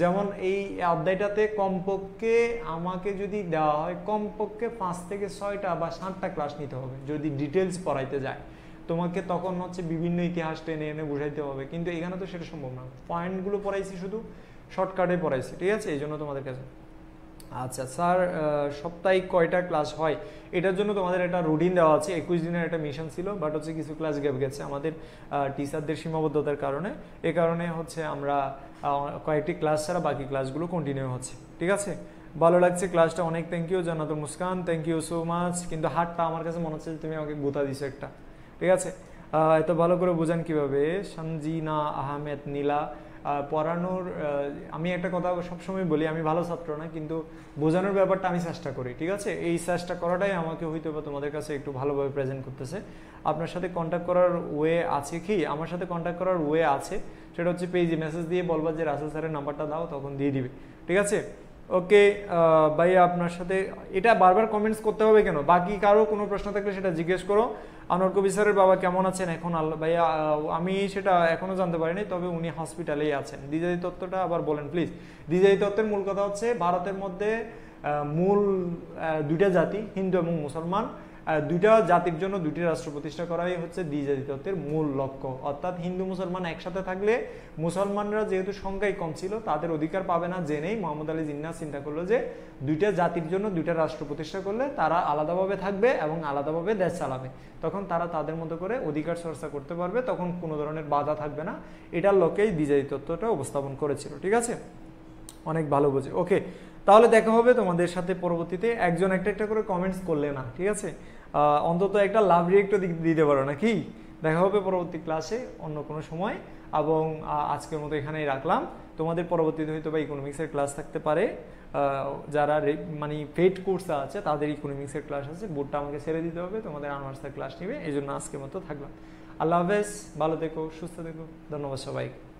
যেমন এই অধ্যায়টাতে কমপক্ষে আমাকে যদি দেওয়া হয় কমপক্ষে পাঁচ থেকে ছয়টা বা সাতটা ক্লাস নিতে হবে যদি ডিটেলস পড়াইতে যায় তোমাকে, তখন হচ্ছে বিভিন্ন ইতিহাস টেনে এনে বোঝাইতে হবে, কিন্তু এখানে তো সেটা সম্ভব না। পয়েন্টগুলো পড়াইছি শুধু, शॉर्टकाटे पढ़ाई ठीक है ये तुम्हारे का अच्छा सर सप्ताहिक कयटा क्लास है एटार जो तुम्हारे एक रुटीन देवा आछे एकुश दिन एक मिशन छिलो बाट होच्छे किछु क्लास गैप गेछे आमादेर टीचारदेर सीमाबद्धतार कारणे ए कारणे होच्छे आमरा कयेकटी क्लास छाड़ा बाकी क्लासगुलो कन्टिन्यू होच्छे ठीक आछे भालो लागछे क्लासटा अनेक thank you Jannatul Muskan thank you so much किन्तु हाटटा आमार काछे मने होच्छे तुमि आमाके गोता दिछो एकटा ठीक आछे एत भालो करे बोझान किभाबे समजिना आहमेद नीला पढ़ानोर आमी एक कथा सब समय बोली आमी भालो छात्र ना किन्तु बोझानोर ब्यापारटा आमी चेष्टा करी ठीक आछे एई चेष्टा कराटाई आमाके होयतो तोमादेर काछे एकटु भालोभाबे प्रेजेंट करतेछे आपनार साथे कन्टैक्ट करार ओये आछे कि आमार साथे कन्टैक्ट करार ओये आछे सेटा होच्छे पेजे मेसेज दिये बलबा जे रासेल सारेर नाम्बारटा दाओ तखन दिये दिबे ठीक आछे ओके भाई आपनार साथे एटा बार बार कमेंट्स करते होबे केन बाकी कारो कोनो प्रश्न थाकले सेटा जिज्ञेस करो আনোয়ার কবির স্যারের বাবা কেমন আছেন এখন আল্লাহ ভাইয়া আমি সেটা এখনো জানতে পারিনি তবে উনি হসপিটালেই আছেন দ্বিজাতি তত্ত্বটা আবার বলেন প্লিজ দ্বিজাতি তত্ত্বের মূল কথা হচ্ছে ভারতের মধ্যে মূল দুইটা জাতি হিন্দু এবং মুসলমান দুইটা জাতির জন্য দুইটি রাষ্ট্র প্রতিষ্ঠা করাই হচ্ছে দ্বিজাতি তত্ত্বের মূল লক্ষ্য অর্থাৎ হিন্দু মুসলমান একসাথে থাকলে মুসলমানরা যেহেতু সংখ্যাই কম ছিল তাদের অধিকার পাবে না জেনেই মোহাম্মদ আলী জিন্না চিন্তা করলো যে দুইটা জাতির জন্য দুইটা রাষ্ট্র প্রতিষ্ঠা করলে তারা আলাদাভাবে থাকবে এবং আলাদাভাবে দেশ চালাবে তখন তারা তাদের মতো করে অধিকার চর্চা করতে পারবে তখন কোনো ধরনের বাধা থাকবে না এটার লক্ষ্যেই দ্বিজাতি তত্ত্বটা উপস্থাপন করেছিল ঠিক আছে অনেক ভালো বুঝে ওকে তাহলে দেখা হবে তোমাদের সাথে পরবর্তীতে একজন একটা একটা করে কমেন্টস করলে না ঠিক আছে অন্তত একটা লাভ রিঅ্যাক্ট দিতে পারো নাকি দেখা হবে পরবর্তী ক্লাসে অন্য কোনো সময় এবং আজকের মতো এখানেই রাখলাম তোমাদের পরবর্তীতে হয়তো বা ইকোনমিক্সের ক্লাস থাকতে পারে যারা মানে পেইড কোর্স আছে তাদের ইকোনমিক্সের ক্লাস আছে বোর্ডটা আমাকে ছেড়ে দিতে হবে তোমাদের আনওয়ার্সের ক্লাস নেবে এইজন্য আজকের মতো থাকলাম আল্লাহ হাফেজ ভালো থেকো সুস্থ থেকো ধন্যবাদ সবাইকে।